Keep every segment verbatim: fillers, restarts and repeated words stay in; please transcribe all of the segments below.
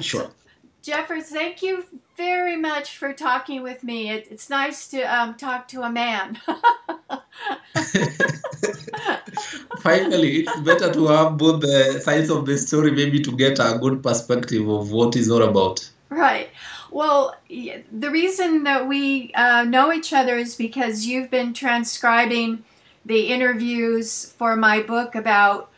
Sure. Jeffers, thank you very much for talking with me. It, it's nice to um, talk to a man. Finally, it's better to have both the sides of the story, maybe to get a good perspective of what it's all about. Right. Well, the reason that we uh, know each other is because you've been transcribing the interviews for my book about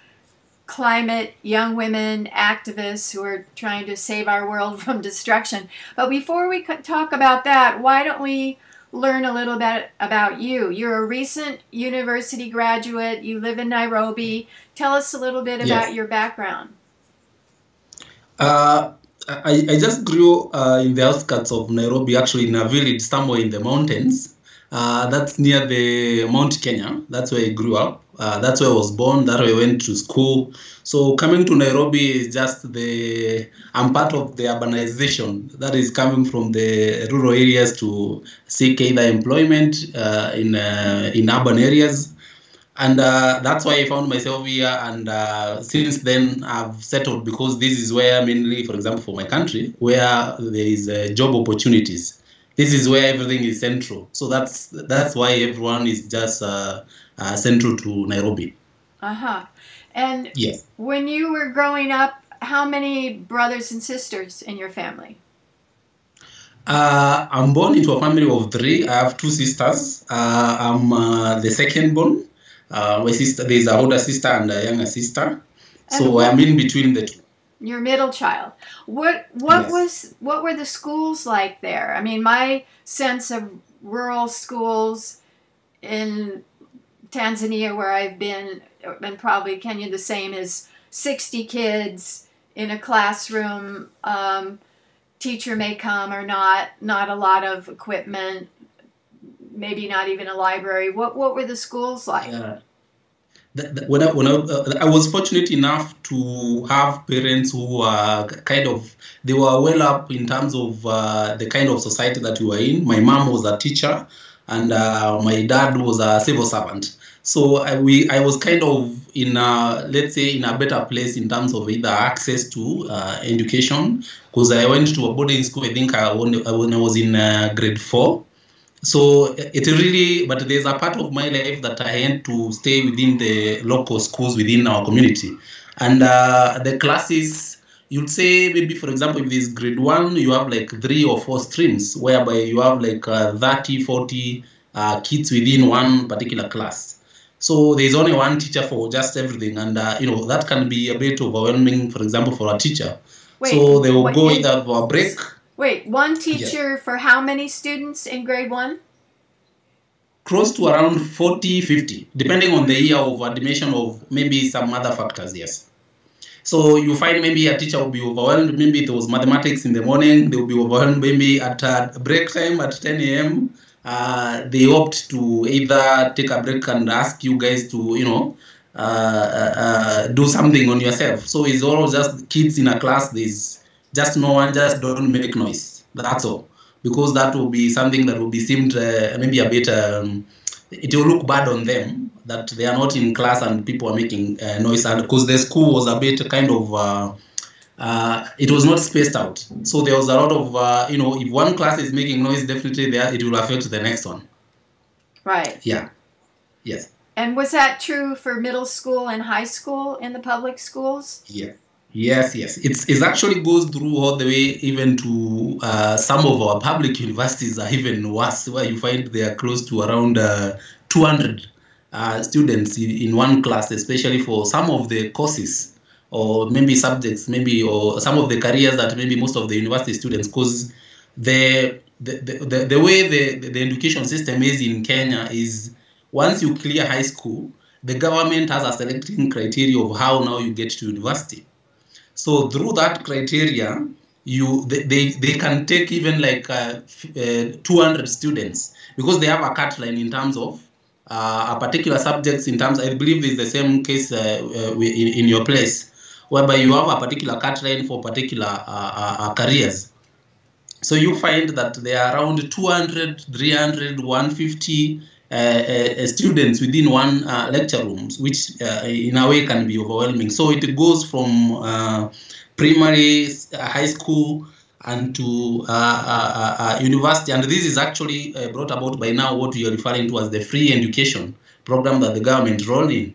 climate, young women, activists who are trying to save our world from destruction. But before we could talk about that, why don't we learn a little bit about you? You're a recent university graduate. You live in Nairobi. Tell us a little bit about yes. your background. Uh, I, I just grew uh, in the outskirts of Nairobi, actually in a village somewhere in the mountains. Uh, that's near the Mount Kenya. That's where I grew up. Uh, that's where I was born. That's where I went to school. So coming to Nairobi is just the, I'm part of the urbanization that is coming from the rural areas to seek either employment uh, in, uh, in urban areas. And uh, that's why I found myself here. And uh, since then, I've settled because this is where mainly, for example, for my country, where there is uh, job opportunities. This is where everything is central. So that's that's why everyone is just uh, uh, central to Nairobi. Uh-huh. And yes. when you were growing up, how many brothers and sisters in your family? Uh, I'm born into a family of three. I have two sisters. Uh, I'm uh, the second born. Uh, my sister, there's an older sister and a younger sister. And so I'm in between the two. Your middle child. What what yes. was what were the schools like there? I mean, my sense of rural schools in Tanzania, where I've been, and probably Kenya, the same is sixty kids in a classroom. Um, teacher may come or not. Not a lot of equipment. Maybe not even a library. What what were the schools like? Yeah. When I, when I, uh, I was fortunate enough to have parents who were kind of, they were well up in terms of uh, the kind of society that we were in. My mom was a teacher and uh, my dad was a civil servant. So I, we, I was kind of in, a, let's say, in a better place in terms of either access to uh, education, because I went to a boarding school, I think, uh, when, when I was in uh, grade four. So it really, but there's a part of my life that I had to stay within the local schools within our community. And uh, the classes, you'd say maybe, for example, if there's grade one, you have like three or four streams, whereby you have like uh, thirty, forty uh, kids within one particular class. So there's only one teacher for just everything. And, uh, you know, that can be a bit overwhelming, for example, for a teacher. Wait, so they will go either for a break. Wait, one teacher yes. for how many students in grade one? Close to around forty, fifty, depending on the year of a dimension of maybe some other factors, yes. So you find maybe a teacher will be overwhelmed. Maybe there was mathematics in the morning. They will be overwhelmed maybe at uh, break time at ten A M Uh, they opt to either take a break and ask you guys to, you know, uh, uh, do something on yourself. So it's all just kids in a class. There's just no one, just don't make noise. That's all. Because that will be something that will be seemed uh, maybe a bit, um, it will look bad on them that they are not in class and people are making uh, noise. And because the school was a bit kind of, uh, uh, it was not spaced out. So there was a lot of, uh, you know, if one class is making noise, definitely there it will affect the next one. Right. Yeah. Yes. And was that true for middle school and high school in the public schools? Yeah. Yes, yes. It's, it actually goes through all the way even to uh, some of our public universities are even worse, where you find they are close to around uh, two hundred uh, students in one class, especially for some of the courses or maybe subjects, maybe or some of the careers that maybe most of the university students, because the the, the, the way the, the education system is in Kenya is once you clear high school, the government has a selecting criteria of how now you get to university. So through that criteria, you they, they, they can take even like uh, uh, two hundred students because they have a cut line in terms of uh, a particular subjects in terms, I believe is the same case uh, uh, in, in your place, whereby you have a particular cut line for particular uh, uh, careers. So you find that there are around two hundred, three hundred, one hundred fifty uh, uh, students within one uh, lecture room, which uh, in a way can be overwhelming. So it goes from uh, primary, uh, high school, and to uh, uh, uh, university. And this is actually uh, brought about by now what we are referring to as the free education program that the government rolled in.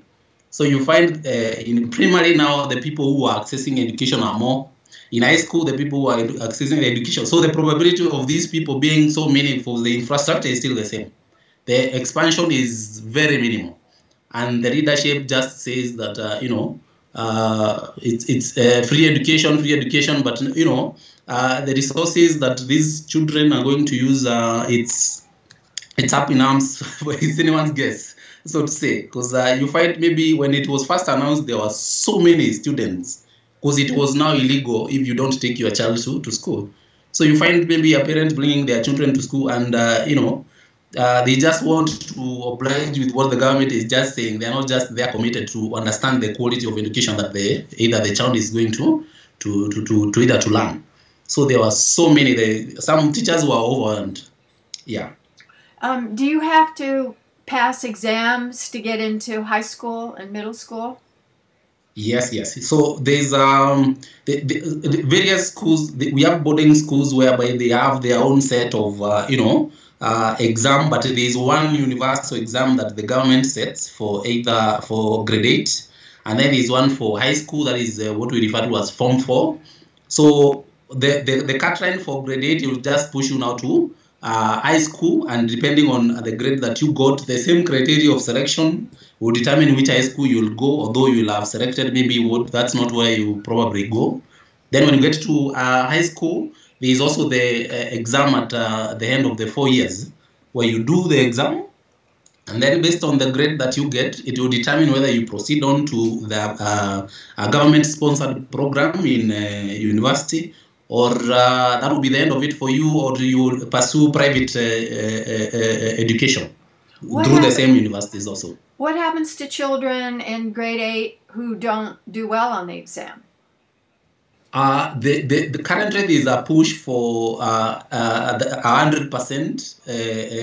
So you find uh, in primary now, the people who are accessing education are more. In high school, the people who are accessing education. So the probability of these people being so meaningful, the infrastructure is still the same. The expansion is very minimal. And the leadership just says that, uh, you know, uh, it's, it's uh, free education, free education, but, you know, uh, the resources that these children are going to use, uh, it's, it's up in arms, it's anyone's guess, so to say. Because uh, you find maybe when it was first announced, there were so many students, because it was now illegal if you don't take your child to, to school. So you find maybe a parent bringing their children to school and, uh, you know, Uh, they just want to oblige with what the government is just saying. They're not just they're committed to understand the quality of education that they either the child is going to to to to, to either to learn. So there were so many. They, some teachers were overwhelmed. Yeah. Um, do you have to pass exams to get into high school and middle school? Yes, yes. So there's um, the, the, the various schools. The, we have boarding schools whereby they have their own set of uh, you know. Uh, exam, but there is one universal exam that the government sets for either for grade eight, and then there is one for high school that is uh, what we refer to as form four. So the, the, the cut line for grade eight will just push you now to uh, high school, and depending on the grade that you got, the same criteria of selection will determine which high school you'll go, although you'll have selected maybe what, that's not where you probably go. Then when you get to uh, high school, there is also the uh, exam at uh, the end of the four years where you do the exam, and then based on the grade that you get, it will determine whether you proceed on to the uh, a government-sponsored program in uh, university, or uh, that will be the end of it for you, or you will pursue private uh, uh, uh, education what through the same universities also. What happens to children in grade eight who don't do well on the exam? Uh, the, the, the current rate is a push for uh, uh, the one hundred percent, uh, uh,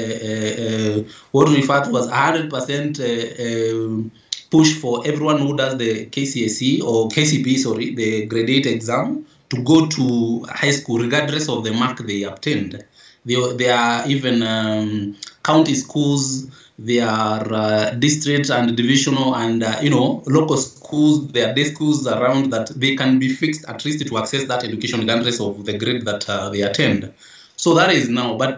uh, what we refer to as one hundred percent uh, uh, push for everyone who does the K C S E or K C P E, sorry, the grade eight exam, to go to high school regardless of the mark they obtained. There, there are even um, county schools, there are uh, district and divisional and, uh, you know, local schools, there are day schools around that they can be fixed at least to access that education regardless of the grade that uh, they attend. So that is now. But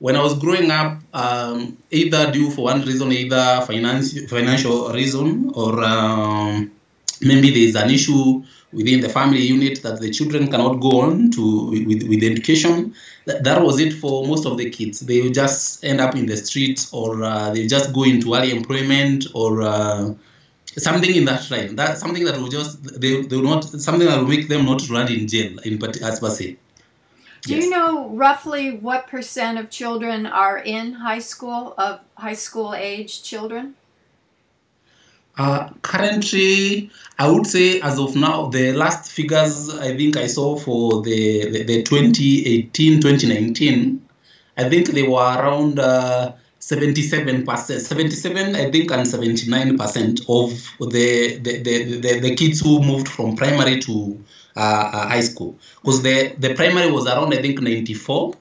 when I was growing up, um, either due for one reason, either finance, financial reason, or um, maybe there is an issue within the family unit that the children cannot go on to with, with education. That, that was it for most of the kids. They just end up in the streets, or uh, they just go into early employment, or uh, something in that line. That something that will just they they will not something that will make them not run in jail in as per se. Do yes. you know roughly what percent of children are in high school of high school age children? Uh, currently, I would say as of now, the last figures I think I saw for the, the, the twenty eighteen twenty nineteen, I think they were around uh, seventy-seven percent, seventy-seven I think, and seventy-nine percent of the the, the, the the kids who moved from primary to uh, high school. Because the, the primary was around, I think, ninety-four.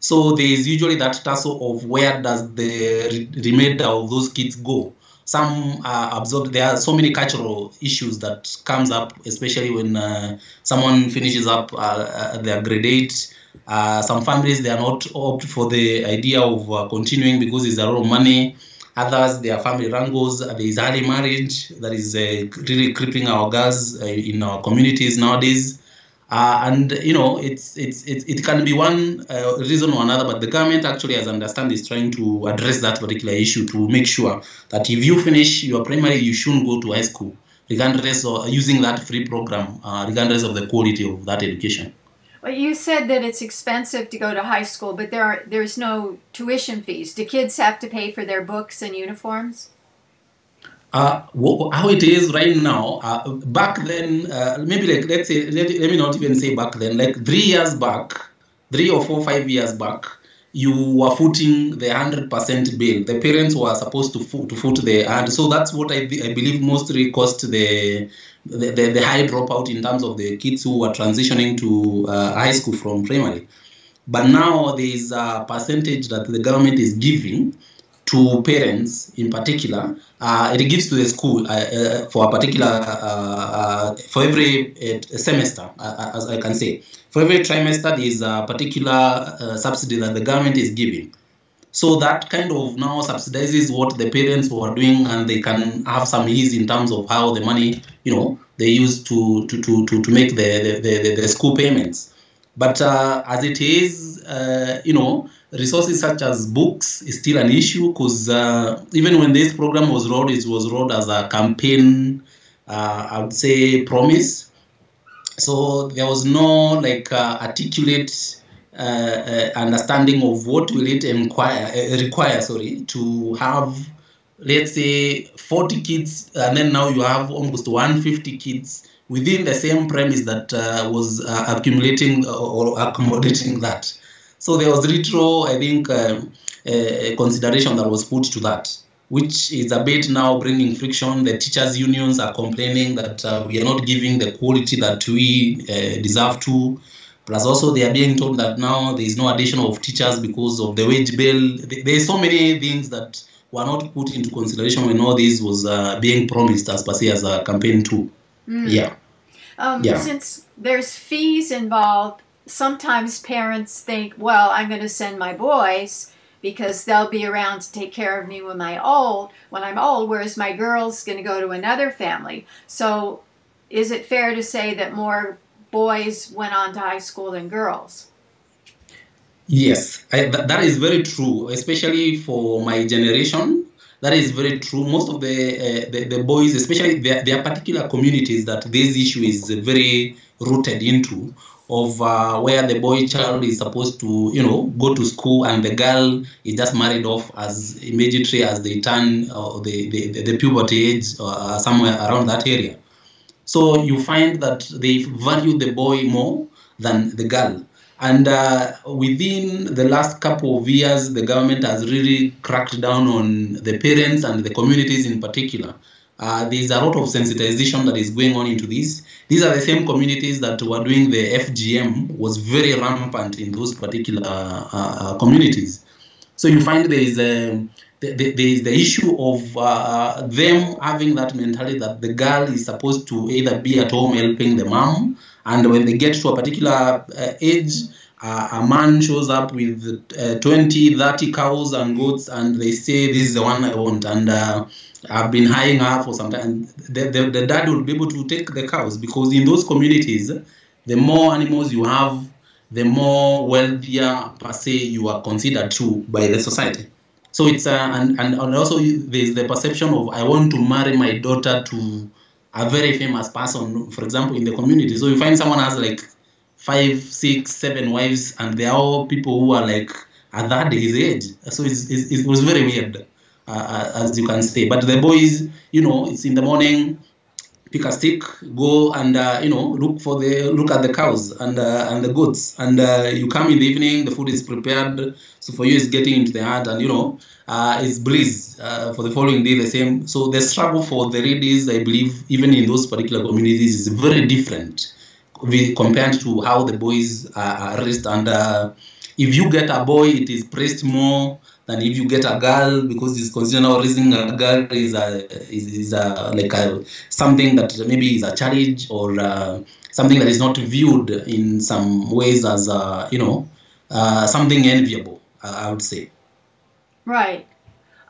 So there is usually that tussle of where does the remainder of those kids go. Some are absorbed. There are so many cultural issues that comes up, especially when uh, someone finishes up uh, uh, their grade eight. Uh, some families, they are not opt for the idea of uh, continuing because it's a lot of money. Others, their family wrangles. There is early marriage that is uh, really crippling our girls uh, in our communities nowadays. Uh, and, you know, it's, it's, it, it can be one uh, reason or another, but the government actually, as I understand, is trying to address that particular issue to make sure that if you finish your primary, you shouldn't go to high school, regardless of using that free program, uh, regardless of the quality of that education. Well, you said that it's expensive to go to high school, but there are, there's no tuition fees. Do kids have to pay for their books and uniforms? Uh, how it is right now, uh, back then, uh, maybe like, let's say, let, let me not even say back then, like three years back, three or four, five years back, you were footing the one hundred percent bill. The parents were supposed to foot, to foot the, and so that's what I, I believe mostly cost the the, the, the high dropout in terms of the kids who were transitioning to uh, high school from primary. But now there is a percentage that the government is giving to parents in particular. Uh, it gives to the school uh, uh, for a particular, uh, uh, for every uh, semester, uh, as I can say. For every trimester, there is a particular uh, subsidy that the government is giving. So that kind of now subsidizes what the parents were doing, and they can have some ease in terms of how the money, you know, they use to to to to, to make the the, the the school payments. But uh, as it is, uh, you know, resources such as books is still an issue, because uh, even when this program was rolled, it was rolled as a campaign, uh, I would say, promise. So there was no like uh, articulate Uh, uh, understanding of what will it inquire, uh, require sorry, to have, let's say, forty kids, and then now you have almost one hundred fifty kids within the same premise that uh, was uh, accumulating or accommodating that. So there was retro, I think, uh, uh, consideration that was put to that, which is a bit now bringing friction. The teachers' unions are complaining that uh, we are not giving the quality that we uh, deserve to. Plus also they are being told that now there is no addition of teachers because of the wage bill. There are so many things that were not put into consideration when all this was uh, being promised as per se as a campaign tool. Mm. Yeah. Um, yeah. Since there's fees involved, sometimes parents think, well, I'm going to send my boys because they'll be around to take care of me when, my old, when I'm old, whereas my girl's going to go to another family. So is it fair to say that more boys went on to high school than girls? Yes, I, th that is very true, especially for my generation. That is very true. Most of the, uh, the, the boys, especially their, their particular communities that this issue is very rooted into, of uh, where the boy child is supposed to, you know, go to school and the girl is just married off as immediately as they turn uh, the, the, the puberty age, uh, somewhere around that area. So you find that they value the boy more than the girl. And uh, within the last couple of years, the government has really cracked down on the parents and the communities in particular. Uh, there's a lot of sensitization that is going on into this. These are the same communities that were doing the F G M, was very rampant in those particular uh, uh, communities. So you find there is a... There is the issue of uh, them having that mentality that the girl is supposed to either be at home helping the mom, and when they get to a particular uh, age, uh, a man shows up with uh, twenty, thirty cows and goats, and they say, this is the one I want, and uh, I've been hiring her for some time. And the, the, the dad will be able to take the cows, because in those communities, the more animals you have, the more wealthier per se you are considered to by the society. So it's, uh, and, and also there's the perception of, I want to marry my daughter to a very famous person, for example, in the community. So you find someone has like five, six, seven wives, and they're all people who are like at that his age. So it's, it's, it was very weird, uh, as you can say. But the boys, you know, it's in the morning, pick a stick, go and, uh, you know, look for the, look at the cows and, uh, and the goats. And uh, you come in the evening, the food is prepared. So for you, it's getting into the heart and, you know, uh, it's bliss uh, for the following day, the same. So the struggle for the ladies, I believe, even in those particular communities is very different compared to how the boys are raised. And uh, if you get a boy, it is praised more than if you get a girl, because it's considered now raising a girl is a is, is a like a something that maybe is a challenge or uh, something that is not viewed in some ways as uh, you know uh, something enviable, uh, I would say. Right.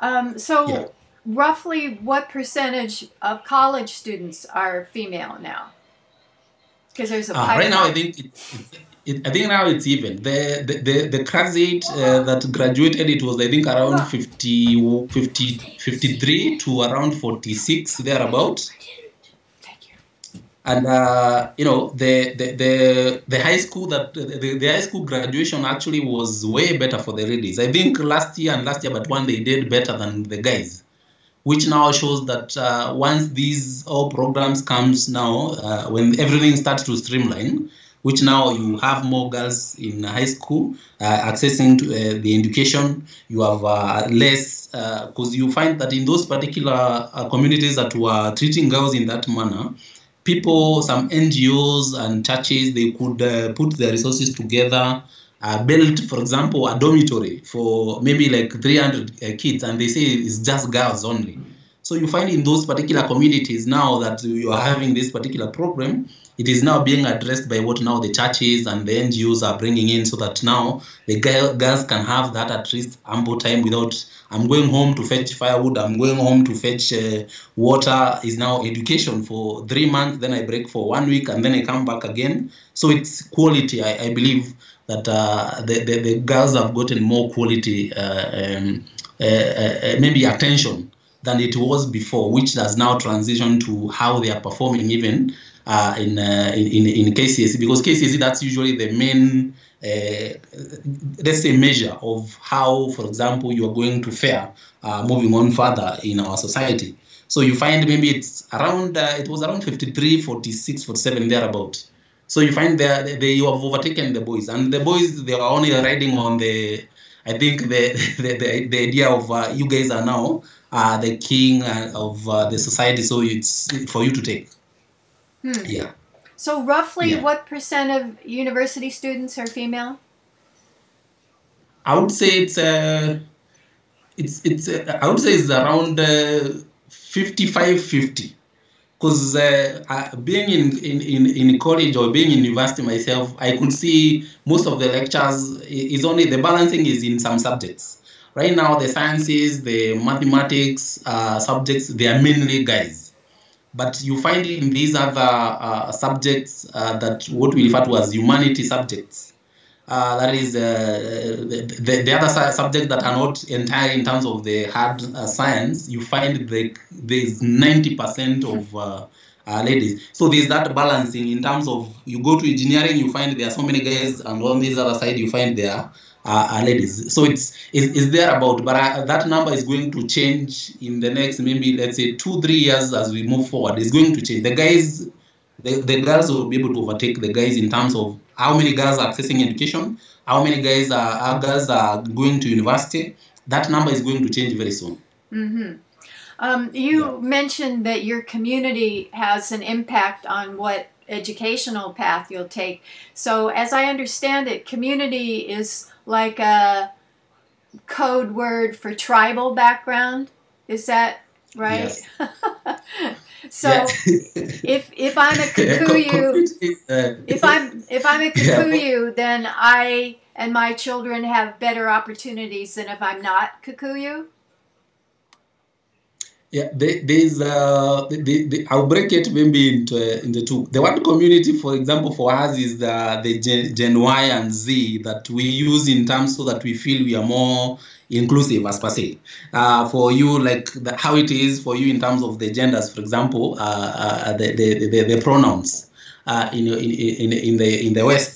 Um, so, yeah. Roughly, what percentage of college students are female now? Because there's a uh, right now, I think. It, It, I think now it's even. The the, the, the class eight uh, that graduated, it was, I think, around fifty, fifty, fifty-three to around forty-six, thereabout. And, uh, you know, the, the, the, the high school that the, the high school graduation actually was way better for the ladies. I think last year and last year, but one, they did better than the guys, which now shows that uh, once these all programs comes now, uh, when everything starts to streamline, which now you have more girls in high school uh, accessing to, uh, the education. You have uh, less, because uh, you find that in those particular uh, communities that were treating girls in that manner, people, some N G Os and churches, they could uh, put their resources together, uh, build, for example, a dormitory for maybe like three hundred uh, kids, and they say it's just girls only. So you find in those particular communities now that you are having this particular program, it is now being addressed by what now the churches and the N G Os are bringing in, so that now the girls can have that at least ample time without, I'm going home to fetch firewood, I'm going home to fetch uh, water. Is now education for three months, then I break for one week, and then I come back again. So it's quality. I, I believe that uh, the, the, the girls have gotten more quality, uh, um, uh, uh, maybe attention, than it was before, which has now transitioned to how they are performing even uh, in, uh, in in K C S E, because K C S E, that's usually the main, uh, let's say, measure of how, for example, you are going to fare uh, moving on further in our society. So you find maybe it's around, uh, it was around fifty-three, forty-six, forty-seven, thereabout. So you find they, they have overtaken the boys, and the boys, they are only riding on the, I think the, the, the, the idea of uh, you guys are now Uh, the king uh, of uh, the society, so it's for you to take. Hmm. Yeah. So roughly, yeah. What percent of university students are female? I would say it's uh, it's it's uh, I would say it's around fifty-five fifty, because uh, uh, being in, in in in college or being in university myself, I could see most of the lectures is only the balancing is in some subjects. Right now, the sciences, the mathematics uh, subjects, they are mainly guys. But you find in these other uh, subjects uh, that what we refer to as humanity subjects, uh, that is uh, the, the, the other subjects that are not entire in terms of the hard uh, science, you find the, there's ninety percent of uh, uh, ladies. So there's that balancing in terms of, you go to engineering, you find there are so many guys, and on this other side, you find there are Uh, ladies. So it's is is there about, but uh, that number is going to change in the next maybe let's say two three years as we move forward. It's going to change. The guys, the, the girls will be able to overtake the guys in terms of how many girls are accessing education, how many guys are how girls are going to university. That number is going to change very soon. Mm-hmm. Um, you yeah. mentioned that your community has an impact on what educational path you'll take. So as I understand it, community is like a code word for tribal background. Is that right? Yes. So if if I'm a Kikuyu, if I'm if I'm a Kikuyu, then I and my children have better opportunities than if I'm not Kikuyu. Yeah, there is. Uh, they, they, I'll break it maybe into uh, into two. The word community, for example, for us is the the Gen, Gen Y and Z that we use in terms so that we feel we are more inclusive as per se. Uh, for you, like the, how it is for you in terms of the genders, for example, uh, uh, the, the the the pronouns uh, in, in in in the in the West.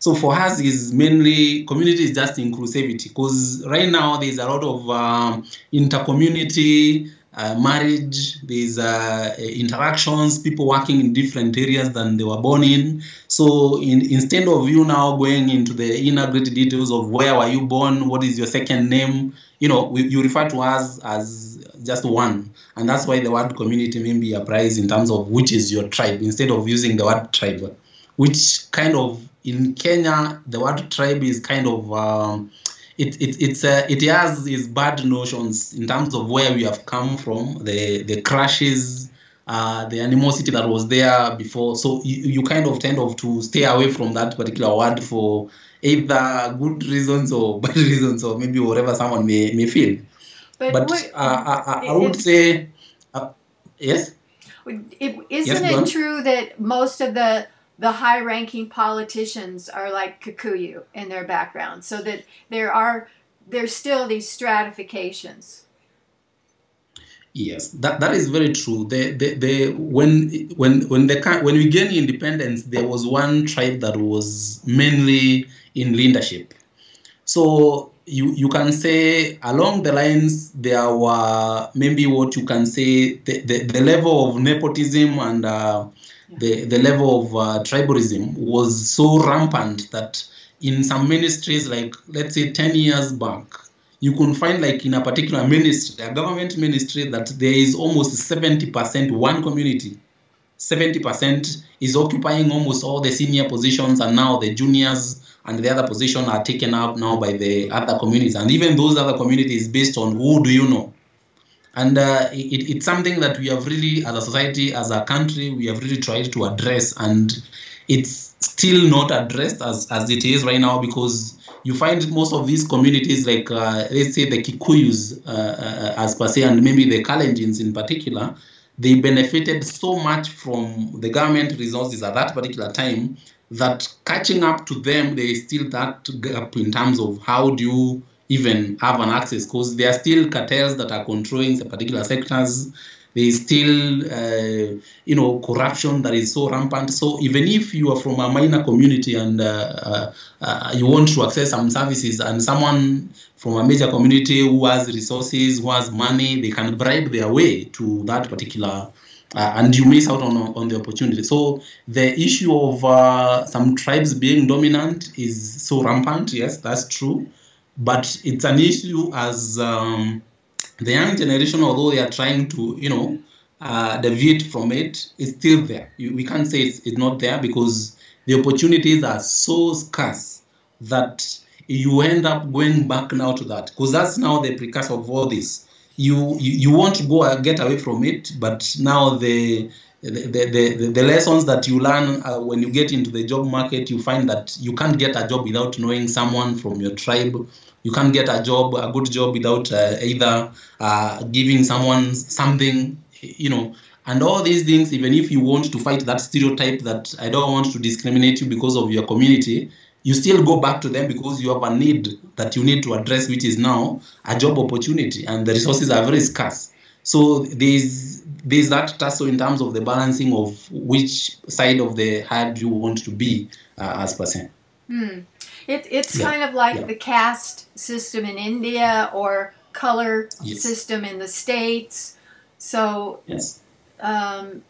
So for us, is mainly community is just inclusivity, because right now there is a lot of um, intercommunity. Uh, marriage, there's uh, interactions, people working in different areas than they were born in. So in, instead of you now going into the integrated details of where were you born, what is your second name, you know, we, you refer to us as just one. And that's why the word community may be applies in terms of which is your tribe, instead of using the word tribe, which kind of, in Kenya, the word tribe is kind of... Um, It, it, it's, uh, it has its bad notions in terms of where we have come from, the, the crashes, uh, the animosity that was there before. So you, you kind of tend of to stay away from that particular word for either good reasons or bad reasons, or maybe whatever someone may, may feel. But, but what, uh, I, I would it, say, uh, yes? It, isn't yes, it true that most of the... the high-ranking politicians are like Kikuyu in their background, so that there are there's still these stratifications. Yes, that that is very true. The the, the when when when the when we gained independence, there was one tribe that was mainly in leadership. So you you can say along the lines there were maybe what you can say the the, the level of nepotism and. Uh, The, the level of uh, tribalism was so rampant that in some ministries, like, let's say ten years back, you can find like in a particular ministry, a government ministry, that there is almost seventy percent one community, seventy percent is occupying almost all the senior positions, and now the juniors and the other position are taken up now by the other communities. And even those other communities based on who do you know. And uh, it, it's something that we have really, as a society, as a country, we have really tried to address. And it's still not addressed as, as it is right now, because you find most of these communities, like, uh, let's say, the Kikuyus, uh, uh, as per se, and maybe the Kalenjins in particular, they benefited so much from the government resources at that particular time that catching up to them, there is still that gap in terms of how do you even have an access, because there are still cartels that are controlling the particular sectors. There is still, uh, you know, corruption that is so rampant. So even if you are from a minor community and uh, uh, you want to access some services, and someone from a major community who has resources, who has money, they can bribe their way to that particular, uh, and you miss out on, on the opportunity. So the issue of uh, some tribes being dominant is so rampant. Yes, that's true. But it's an issue as um, the young generation, although they are trying to, you know, uh, deviate from it, it's still there. You, we can't say it's, it's not there, because the opportunities are so scarce that you end up going back now to that, because that's now the precursor of all this. You, you, you want to go and get away from it, but now the The, the, the, the lessons that you learn uh, when you get into the job market, you find that you can't get a job without knowing someone from your tribe. You can't get a job, a good job, without uh, either uh, giving someone something, you know. And all these things, even if you want to fight that stereotype that I don't want to discriminate you because of your community, you still go back to them because you have a need that you need to address, which is now a job opportunity, and the resources are very scarce. So there's, there's that tussle in terms of the balancing of which side of the herd you want to be uh, as per se. Mm. It, it's yeah. kind of like yeah. the caste system in India, or color yes. system in the States. So yes. um,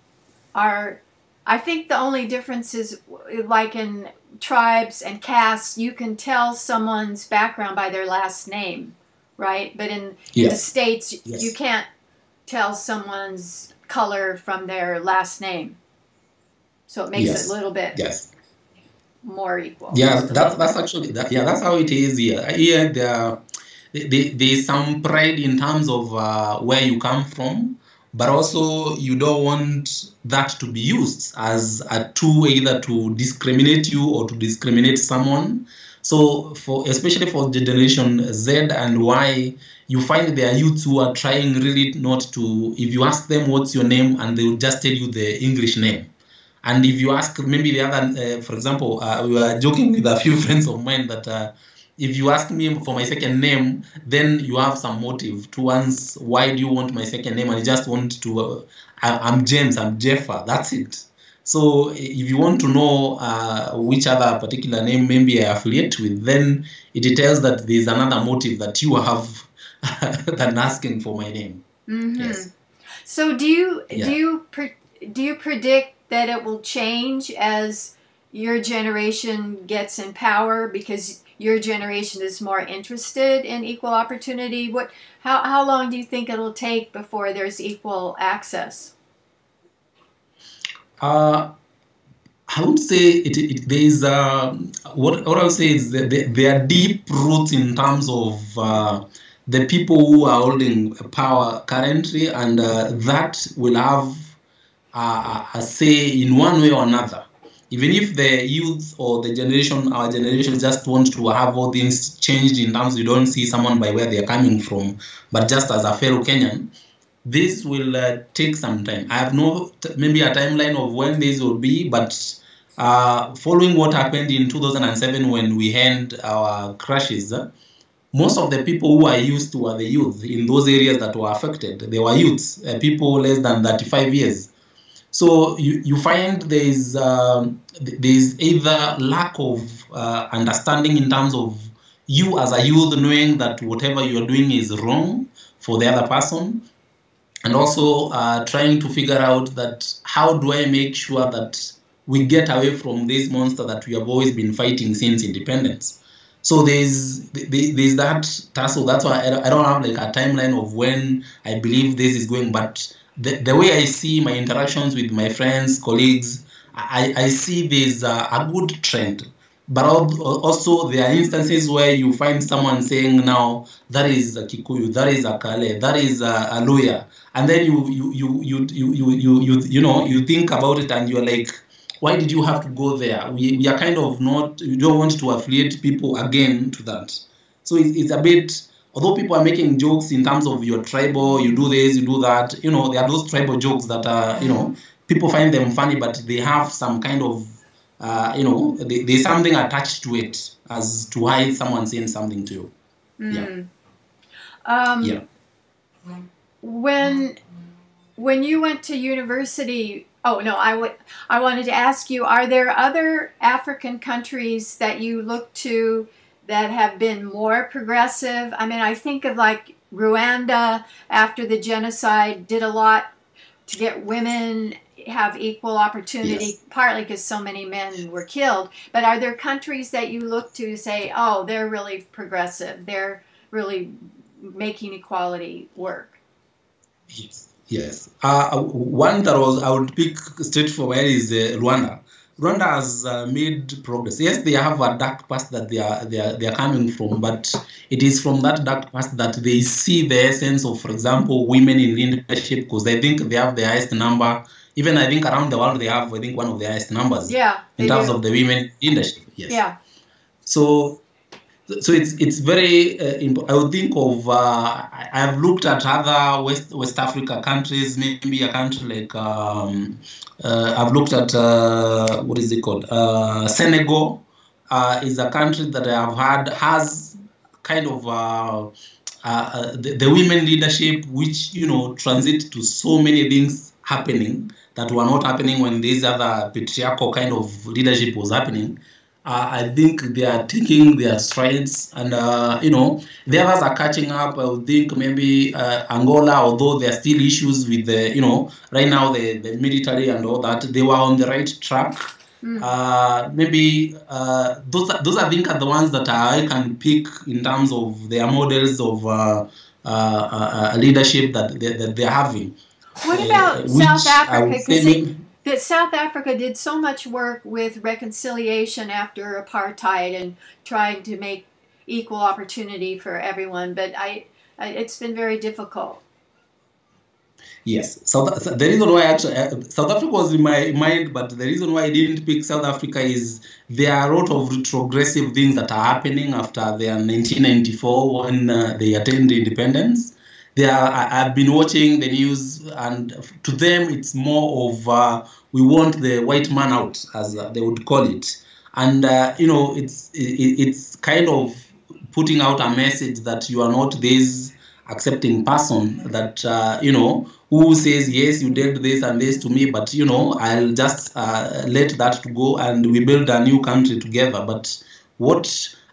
our, I think the only difference is, like in tribes and castes, you can tell someone's background by their last name, right? But in, yes. in the States, yes. you can't tell someone's color from their last name, so it makes yes. it a little bit yes. more equal. Yeah, that's that's actually that, yeah, that's how it is here. Here there, there there's some pride in terms of uh, where you come from, but also you don't want that to be used as a tool either to discriminate you or to discriminate someone. So, for especially for the generation Z and Y, you find there are youths who are trying really not to. If you ask them what's your name, and they will just tell you the English name. And if you ask maybe the other, uh, for example, uh, we were joking with a few friends of mine that uh, if you ask me for my second name, then you have some motive to answer, why do you want my second name? And you just want to, uh, I'm James, I'm Jeffers, that's it. So if you want to know uh, which other particular name maybe I affiliate with, then it tells that there's another motive that you have than asking for my name. Mm-hmm. Yes. So do you yeah. do you pre do you predict that it will change as your generation gets in power, because your generation is more interested in equal opportunity? What how how long do you think it'll take before there's equal access? Uh, I would say it, it, there is uh, what, what I would say is that there are deep roots in terms of uh, the people who are holding power currently, and uh, that will have uh, a say in one way or another. Even if the youth or the generation, our generation, just want to have all things changed in terms, you don't see someone by where they are coming from, but just as a fellow Kenyan, this will uh, take some time. I have no, t maybe a timeline of when this will be, but uh, following what happened in two thousand seven when we had our crashes, uh, most of the people who are used to are the youth in those areas that were affected. They were youths, uh, people less than thirty-five years. So you, you find there is, uh, there is either lack of uh, understanding in terms of you as a youth knowing that whatever you are doing is wrong for the other person, and also uh, trying to figure out that how do I make sure that we get away from this monster that we have always been fighting since independence. So there's, there's that tussle. That's why I don't have like a timeline of when I believe this is going, but the, the way I see my interactions with my friends, colleagues, I, I see there's a, a good trend. But also there are instances where you find someone saying now, that is a Kikuyu, that is a Kale, that is a, a Luhya. And then you you, you you you you you you you know you think about it and you're like, why did you have to go there? We, we are kind of not, you don't want to affiliate people again to that. So it's, it's a bit, although people are making jokes in terms of your tribal, you do this, you do that, you know, there are those tribal jokes that are, you know, people find them funny, but they have some kind of, Uh, you know, there's something attached to it as to why someone saying something to you. Mm. Yeah. Um, yeah. When, when you went to university, oh no, I would, I wanted to ask you: are there other African countries that you look to that have been more progressive? I mean, I think of like Rwanda after the genocide did a lot to get women have equal opportunity, yes, partly because so many men were killed. But are there countries that you look to say, oh, they're really progressive, they're really making equality work? Yes, yes. Uh, one that was, I would pick straight for where is uh, Rwanda. Rwanda has uh, made progress. Yes, they have a dark past that they are, they are, they are coming from, but it is from that dark past that they see the essence of, for example, women in leadership, because they think they have the highest number. Even I think around the world they have, I think, one of the highest numbers. Yeah, in terms do. of the women leadership. Yes. Yeah. So, so it's it's very uh, important. I would think of. Uh, I've looked at other West West Africa countries. Maybe a country like um, uh, I've looked at uh, what is it called? Uh, Senegal uh, is a country that I have had has kind of. Uh, Uh, the, the women leadership, which, you know, transit to so many things happening that were not happening when this other patriarchal kind of leadership was happening. Uh, I think they are taking their strides and, uh, you know, the others are catching up. I would think maybe uh, Angola, although there are still issues with the, you know, right now the, the military and all that, they were on the right track. Mm. Uh, maybe uh, those, those I think are the ones that I can pick in terms of their models of uh, uh, uh, leadership that they, that they're having. What about uh, South Africa? Because it, that South Africa did so much work with reconciliation after apartheid and trying to make equal opportunity for everyone, but I, I it's been very difficult. Yes, so the reason why actually, uh, South Africa was in my mind, but the reason why I didn't pick South Africa is there are a lot of retrogressive things that are happening after their nineteen ninety-four when uh, they attained independence. They are, I, I've been watching the news, and to them it's more of uh, we want the white man out, as uh, they would call it, and uh, you know it's it, it's kind of putting out a message that you are not this accepting person that, uh, you know, who says, yes, you did this and this to me, but, you know, I'll just uh, let that go and we build a new country together. But what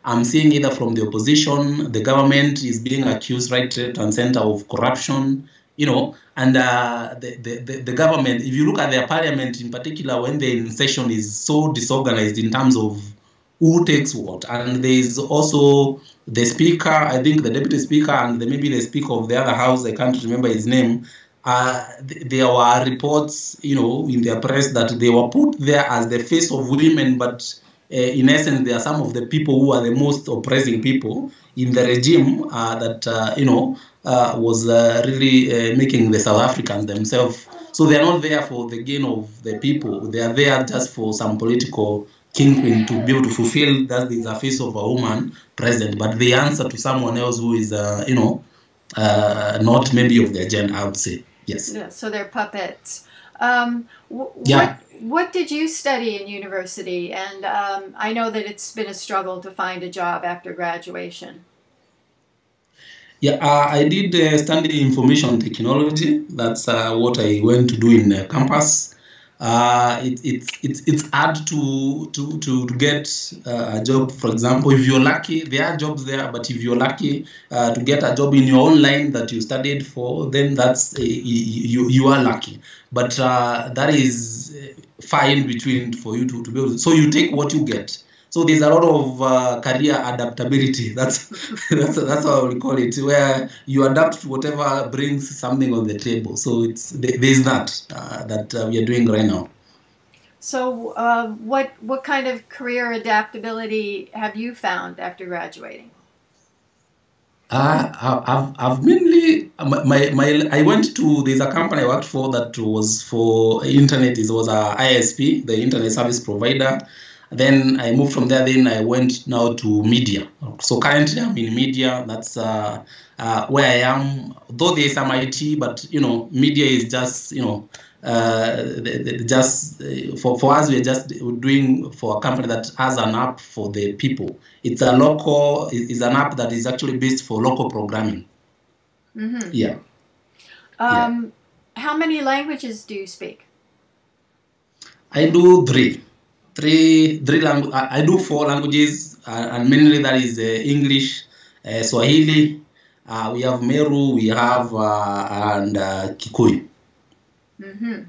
I'm seeing either from the opposition, the government is being accused right and center of corruption, you know, and uh, the, the, the government, if you look at their parliament in particular, when they're in session is so disorganized in terms of who takes what. And there is also the speaker, I think the deputy speaker and the, maybe the speaker of the other house, I can't remember his name, uh, th there were reports, you know, in the press that they were put there as the face of women, but uh, in essence, they are some of the people who are the most oppressing people in the regime uh, that, uh, you know, uh, was uh, really uh, making the South Africans themselves. So they are not there for the gain of the people. They are there just for some political kingpin to be able to fulfill that is a face of a woman present, but they answer to someone else who is, uh, you know, uh, not maybe of their gender, I would say. Yes. Yeah, so they're puppets. Um, wh yeah. What, what did you study in university? And um, I know that it's been a struggle to find a job after graduation. Yeah, uh, I did uh, study information technology. That's uh, what I went to do in uh, campus. Uh, it, it, it, it's hard to, to, to get uh, a job, for example, if you're lucky, there are jobs there, but if you're lucky uh, to get a job in your own line that you studied for, then that's, uh, you, you are lucky. But uh, that is fine between for you to, to be able to, so you take what you get. So there's a lot of uh, career adaptability. That's that's that's how we call it, where you adapt to whatever brings something on the table. So it's there's that uh, that uh, we are doing right now. So uh, what what kind of career adaptability have you found after graduating? Uh, I've I've mainly my my I went to there's a company I worked for that was for internet. It was a I S P, the internet service provider. Then I moved from there. Then I went now to media. So currently I'm in media. That's uh, uh, where I am. Though there's some I T, but you know, media is just you know, uh, just for for us we're just doing for a company that has an app for the people. It's a local. It's an app that is actually based for local programming. Mm-hmm. Yeah. Um, yeah. How many languages do you speak? I do three. Three, three languages. I do four languages, uh, and mainly that is uh, English, uh, Swahili. Uh, we have Meru, we have uh, and uh, Kikuyu. Mm-hmm.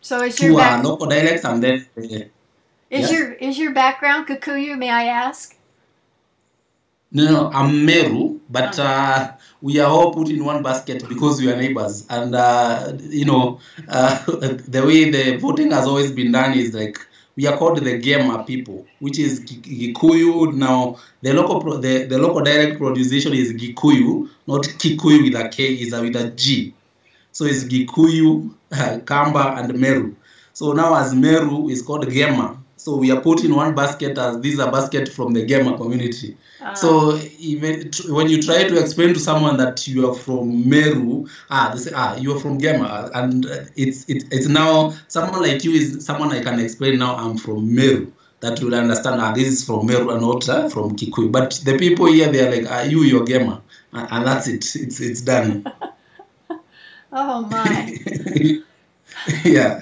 So is your Two uh, local dialects, and then uh, is yes? your is your background Kikuyu? May I ask? No, no, I'm Meru, but uh, we are all put in one basket because we are neighbors, and uh, you know uh, the way the voting has always been done is like. We are called the Gema people, which is Gĩkũyũ. Now, the local the, the local dialect pronunciation is Gĩkũyũ, not Kikuyu with a K, is with a G. So it's Gĩkũyũ, uh, Kamba, and Meru. So now as Meru is called Gema. So we are put in one basket as this is a basket from the Gema community. Uh, so even when you try to explain to someone that you are from Meru, ah, they say, ah, you are from Gema, and it's it, it's now someone like you is someone I can explain now. I'm from Meru. That will understand. Ah, this is from Meru and not uh, from Kikuyu. But the people here, they are like, ah, you, you're Gema, and, and that's it. It's it's done. Oh my. Yeah.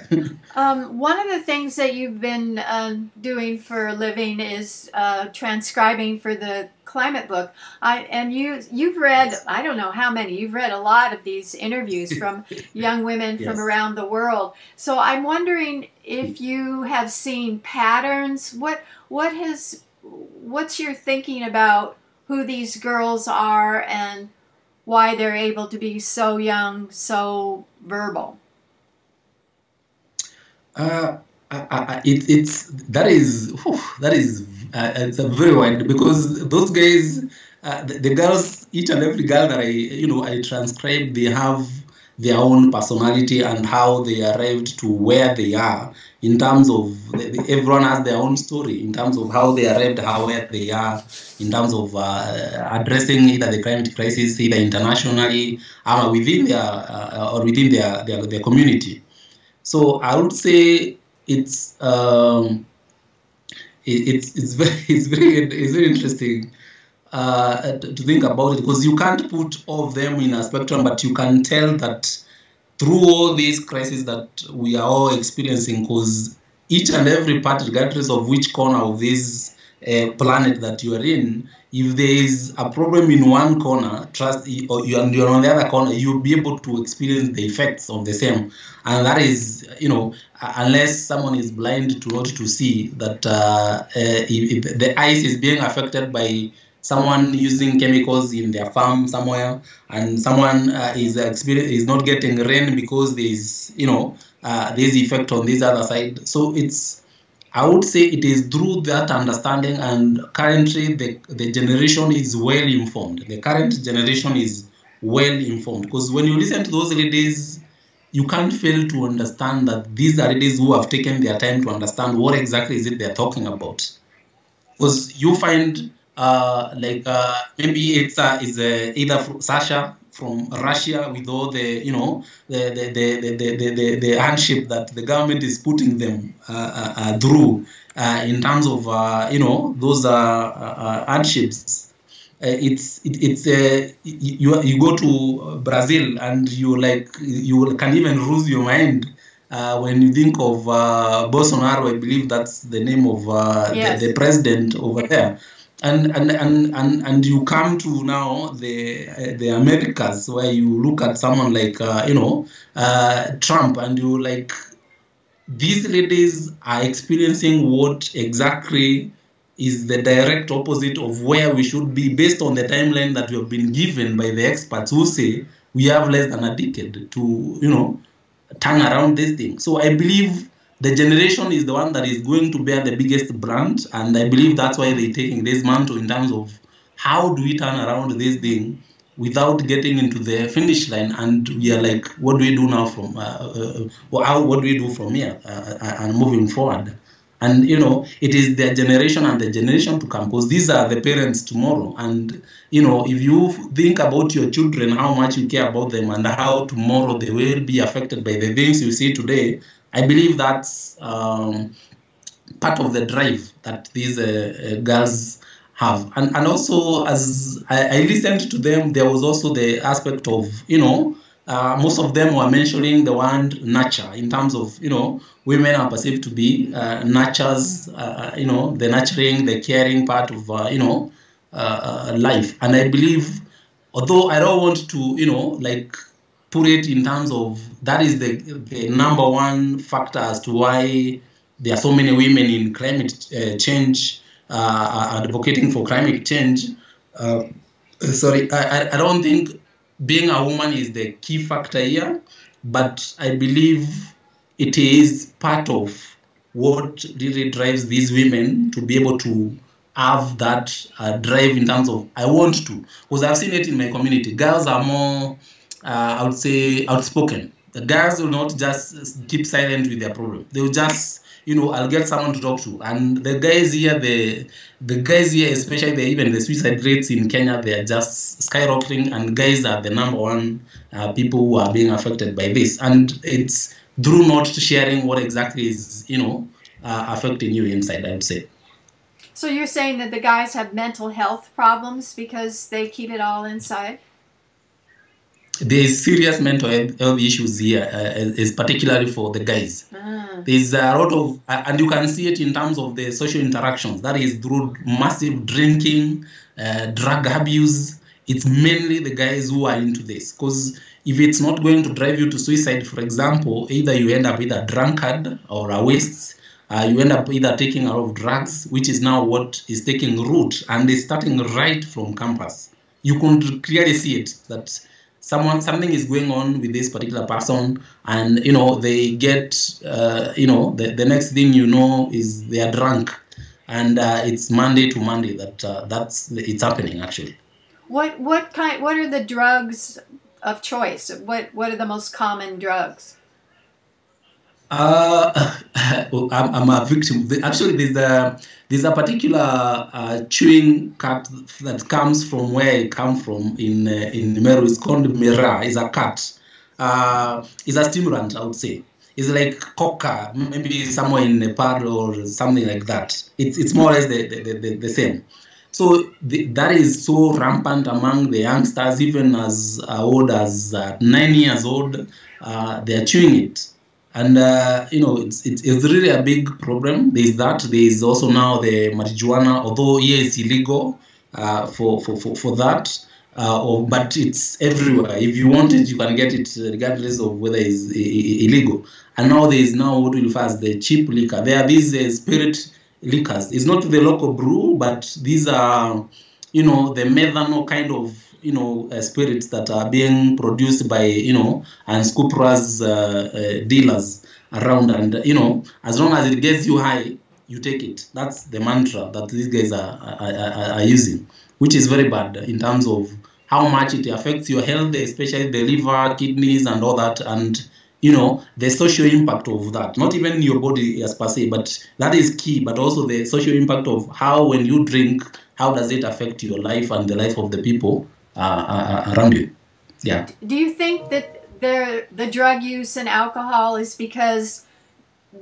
Um, one of the things that you've been uh, doing for a living is uh, transcribing for the climate book. I and you you've read I don't know how many you've read a lot of these interviews from young women yes. from around the world. So I'm wondering if you have seen patterns. What what has what's your thinking about who these girls are and why they're able to be so young, so verbal? Uh, I, I, it, it's that is whew, that is uh, it's a very wide because those guys, uh, the, the girls, each and every girl that I you know I transcribe, they have their own personality and how they arrived to where they are in terms of the, the, everyone has their own story in terms of how they arrived, how where they are in terms of uh, addressing either the climate crisis either internationally or within their uh, or within their their, their community. So I would say it's um, it, it's it's very it's very it's very interesting uh, to think about it because you can't put all of them in a spectrum, but you can tell that through all these crises that we are all experiencing, because each and every part, regardless of which corner of this uh, planet that you are in, if there is a problem in one corner, trust, or you are on the other corner, you'll be able to experience the effects of the same. And that is, you know, unless someone is blind to not to see that uh, uh, if, if the ice is being affected by someone using chemicals in their farm somewhere, and someone uh, is experience is not getting rain because there is, you know, uh, there's effect on this other side. So it's. I would say it is through that understanding, and currently the, the generation is well informed. The current generation is well informed because when you listen to those ladies, you can't fail to understand that these are ladies who have taken their time to understand what exactly is it they're talking about. Because you find uh, like uh, maybe it's uh, is uh, either Sasha from Russia with all the, you know, the the, the, the, the, the, the hardship that the government is putting them uh, uh, uh, through uh, in terms of, uh, you know, those uh, uh, hardships. Uh, it's, it, it's, uh, you, you go to Brazil and you like, you can even lose your mind uh, when you think of uh, Bolsonaro, I believe that's the name of uh, yes. the, the president over there. And and, and and and you come to now the uh, the Americas where you look at someone like uh, you know uh, Trump and you like these ladies are experiencing what exactly is the direct opposite of where we should be based on the timeline that we have been given by the experts who say we have less than a decade to, you know, turn around this thing. So I believe the generation is the one that is going to bear the biggest brunt, and I believe that's why they're taking this mantle in terms of how do we turn around this thing without getting into the finish line, and we are like, what do we do now from, uh, uh, or how, what do we do from here uh, and moving forward? And, you know, it is their generation and the generation to come, because these are the parents tomorrow. And, you know, if you think about your children, how much you care about them and how tomorrow they will be affected by the things you see today, I believe that's um, part of the drive that these uh, uh, girls have. And, and also, as I, I listened to them, there was also the aspect of, you know, Uh, most of them were mentioning the word nurture in terms of, you know, women are perceived to be uh, nurtures, uh, you know, the nurturing, the caring part of, uh, you know, uh, life. And I believe, although I don't want to, you know, like put it in terms of that is the, the number one factor as to why there are so many women in climate uh, change, uh, advocating for climate change. Uh, sorry, I, I don't think being a woman is the key factor here, but I believe it is part of what really drives these women to be able to have that uh, drive in terms of, I want to. Because I've seen it in my community. Girls are more, uh, I would say, outspoken. The girls will not just keep silent with their problem. They will just, you know, I'll get someone to talk to. And the guys here, the the guys here, especially the, even the suicide rates in Kenya, they are just skyrocketing. And guys are the number one uh, people who are being affected by this. And it's through not sharing what exactly is, you know, uh, affecting you inside, I would say. So you're saying that the guys have mental health problems because they keep it all inside? There's serious mental health issues here, uh, is particularly for the guys. Ah. There's a lot of, uh, and you can see it in terms of the social interactions. That is through massive drinking, uh, drug abuse. It's mainly the guys who are into this. Because if it's not going to drive you to suicide, for example, either you end up with a drunkard or a waste. Uh, you end up either taking a lot of drugs, which is now what is taking root. And it's starting right from campus. You can clearly see it, that Someone, something is going on with this particular person, and you know they get, uh, you know, the, the next thing you know is they are drunk, and uh, it's Monday to Monday that uh, that's it's happening actually. What what kind? What are the drugs of choice? What what are the most common drugs? Uh, I'm, I'm a victim. Actually, there's a there's a particular uh, chewing cat that comes from where I come from in uh, in Meru. It's called Mira. It's a cat. Uh, it's a stimulant, I would say. It's like coca, maybe somewhere in Nepal or something like that. It's it's more or less the the, the, the same. So the, that is so rampant among the youngsters, even as old as uh, nine years old. Uh, they are chewing it. And, uh, you know, it's, it's really a big problem. There's that. There's also now the marijuana, although here it's illegal uh, for, for, for, for that. Uh, or, but it's everywhere. If you want it, you can get it regardless of whether it's illegal. And now there's now what we refer as the cheap liquor. There are these uh, spirit liquors. It's not the local brew, but these are, you know, the methanol kind of, you know, uh, spirits that are being produced by, you know, and scoopers, uh, uh, dealers around. And, you know, as long as it gets you high, you take it. That's the mantra that these guys are, are, are using, which is very bad in terms of how much it affects your health, especially the liver, kidneys, and all that. And, you know, the social impact of that, not even your body as per se, but that is key, but also the social impact of how, when you drink, how does it affect your life and the life of the people Uh, uh, around you. Yeah. Do you think that the the drug use and alcohol is because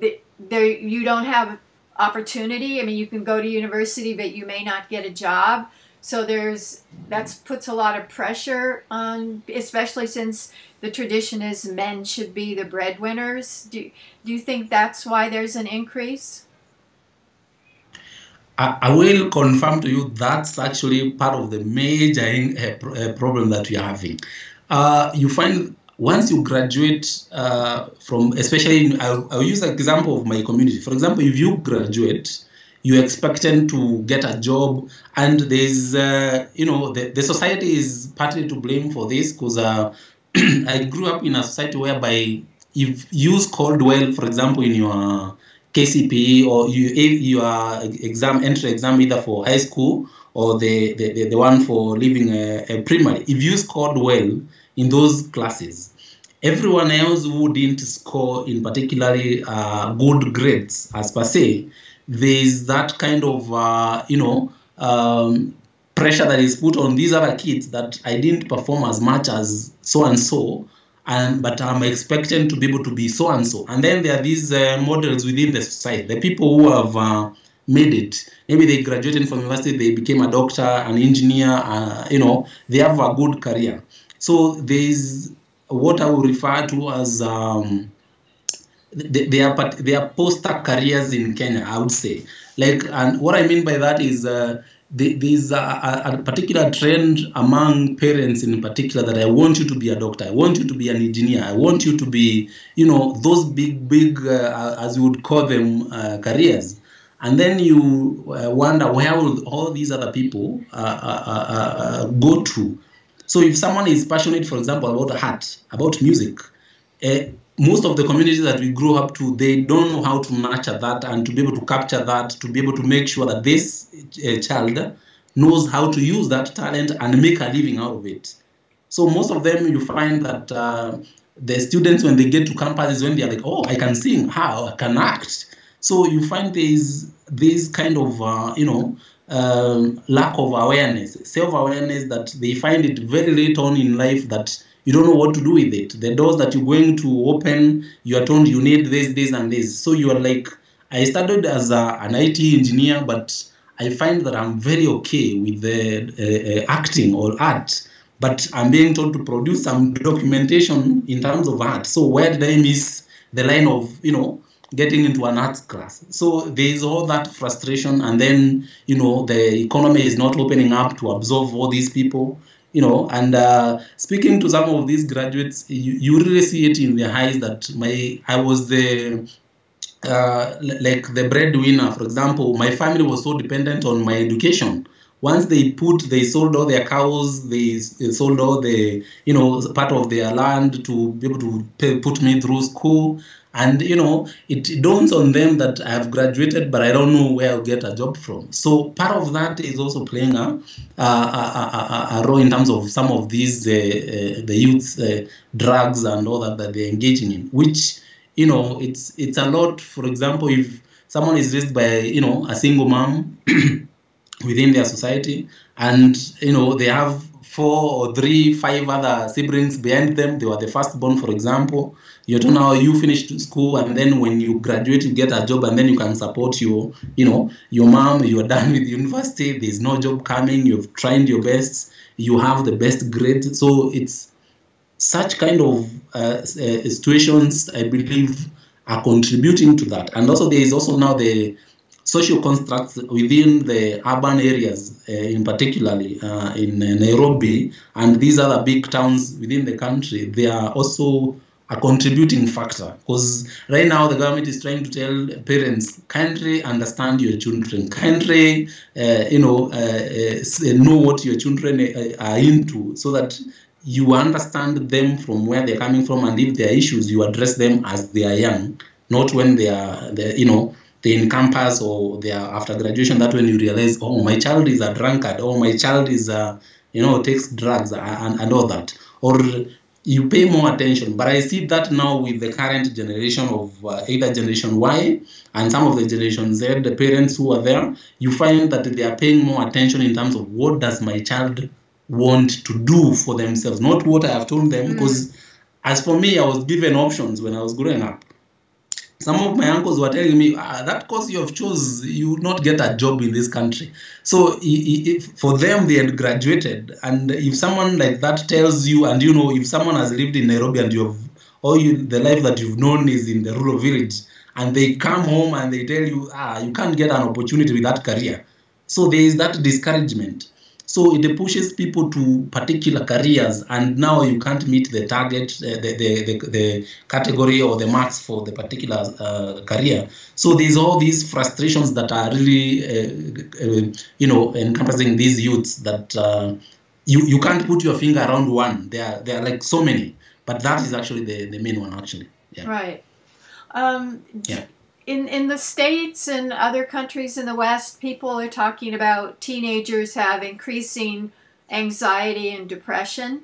the, there you don't have opportunity? I mean, you can go to university, but you may not get a job. So there's that's puts a lot of pressure on, especially since the tradition is men should be the breadwinners. Do do you think that's why there's an increase? I will confirm to you that's actually part of the major uh, problem that we are having. Uh, you find once you graduate uh, from, especially, in, I'll, I'll use an example of my community. For example, if you graduate, you're expected to get a job. And there's, uh, you know, the, the society is partly to blame for this, because uh, I grew up in a society whereby if you scored well, for example, in your K C P E or you, your exam, entry exam either for high school or the, the, the one for leaving a, a primary, if you scored well in those classes, everyone else who didn't score in particularly uh, good grades as per se, there's that kind of, uh, you know, um, pressure that is put on these other kids that I didn't perform as much as so-and-so, and but I'm expected to be able to be so-and-so. And then there are these uh, models within the society, the people who have uh, made it. Maybe they graduated from university, they became a doctor, an engineer, uh, you know, they have a good career. So there's what I would refer to as um, they, they are they are poster careers in Kenya, I would say. Like, and what I mean by that is uh, there's a, a particular trend among parents in particular that I want you to be a doctor, I want you to be an engineer, I want you to be, you know, those big, big, uh, as you would call them, uh, careers. And then you uh, wonder where will all these other people uh, uh, uh, uh, go to. So if someone is passionate, for example, about art, about music, uh, most of the communities that we grow up to, they don't know how to nurture that and to be able to capture that, to be able to make sure that this uh, child knows how to use that talent and make a living out of it. So most of them, you find that uh, the students, when they get to campus, is when they are like, oh, I can sing, how I can act. So you find there is this kind of, uh, you know, Um, lack of awareness, self-awareness, that they find it very late on in life that you don't know what to do with it. The doors that you're going to open, you are told you need this, this, and this. So you are like, I started as a, an I T engineer, but I find that I'm very okay with the uh, uh, acting or art, but I'm being told to produce some documentation in terms of art. So where did I miss the line of, you know, getting into an arts class? So there's all that frustration, and then, you know, the economy is not opening up to absorb all these people, you know. And uh, speaking to some of these graduates, you, you really see it in their eyes that my I was the uh, like the breadwinner, for example. My family was so dependent on my education. Once they put, they sold all their cows, they sold all the, you know, part of their land to be able to pay, put me through school. And, you know, it dawns on them that I have graduated, but I don't know where I'll get a job from. So part of that is also playing a, a, a, a, a role in terms of some of these, uh, uh, the youth's uh, drugs and all that that they're engaging in, which, you know, it's, it's a lot. For example, if someone is raised by, you know, a single mom, within their society, and, you know, they have four or three, five other siblings behind them. They were the firstborn, for example. You don't know, you finished school, and then when you graduate, you get a job, and then you can support your, you know, your mom. You're done with university. There's no job coming. You've tried your best. You have the best grades. So it's such kind of uh, situations, I believe, are contributing to that. And also, there is also now the social constructs within the urban areas, uh, in particularly uh, in uh, Nairobi and these other big towns within the country. They are also a contributing factor, because right now the government is trying to tell parents, kindly understand your children, kindly uh, you know, uh, uh, know what your children are into, so that you understand them from where they're coming from, and if there are issues, you address them as they are young, not when they are, they, you know, they're in campus or they are after graduation, that when you realize, oh, my child is a drunkard, or my child is a, you know, takes drugs and, and all that. Or you pay more attention. But I see that now with the current generation of uh, either Generation Y and some of the Generation Z, the parents who are there, you find that they are paying more attention in terms of what does my child want to do for themselves, not what I have told them. Mm. Because as for me, I was given options when I was growing up. Some of my uncles were telling me, ah, that course you have chose, you would not get a job in this country. So if, for them, they had graduated. And if someone like that tells you, and you know, if someone has lived in Nairobi and you have, all you, the life that you've known is in the rural village, and they come home and they tell you, ah, you can't get an opportunity with that career. So there is that discouragement. So it pushes people to particular careers, and now you can't meet the target, the, the, the, the category or the marks for the particular uh, career. So there's all these frustrations that are really, uh, uh, you know, encompassing these youths that uh, you, you can't put your finger around one. There are, there are like so many, but that is actually the, the main one, actually. Yeah. Right. Um, yeah. In, in the States and other countries in the West, people are talking about teenagers have increasing anxiety and depression.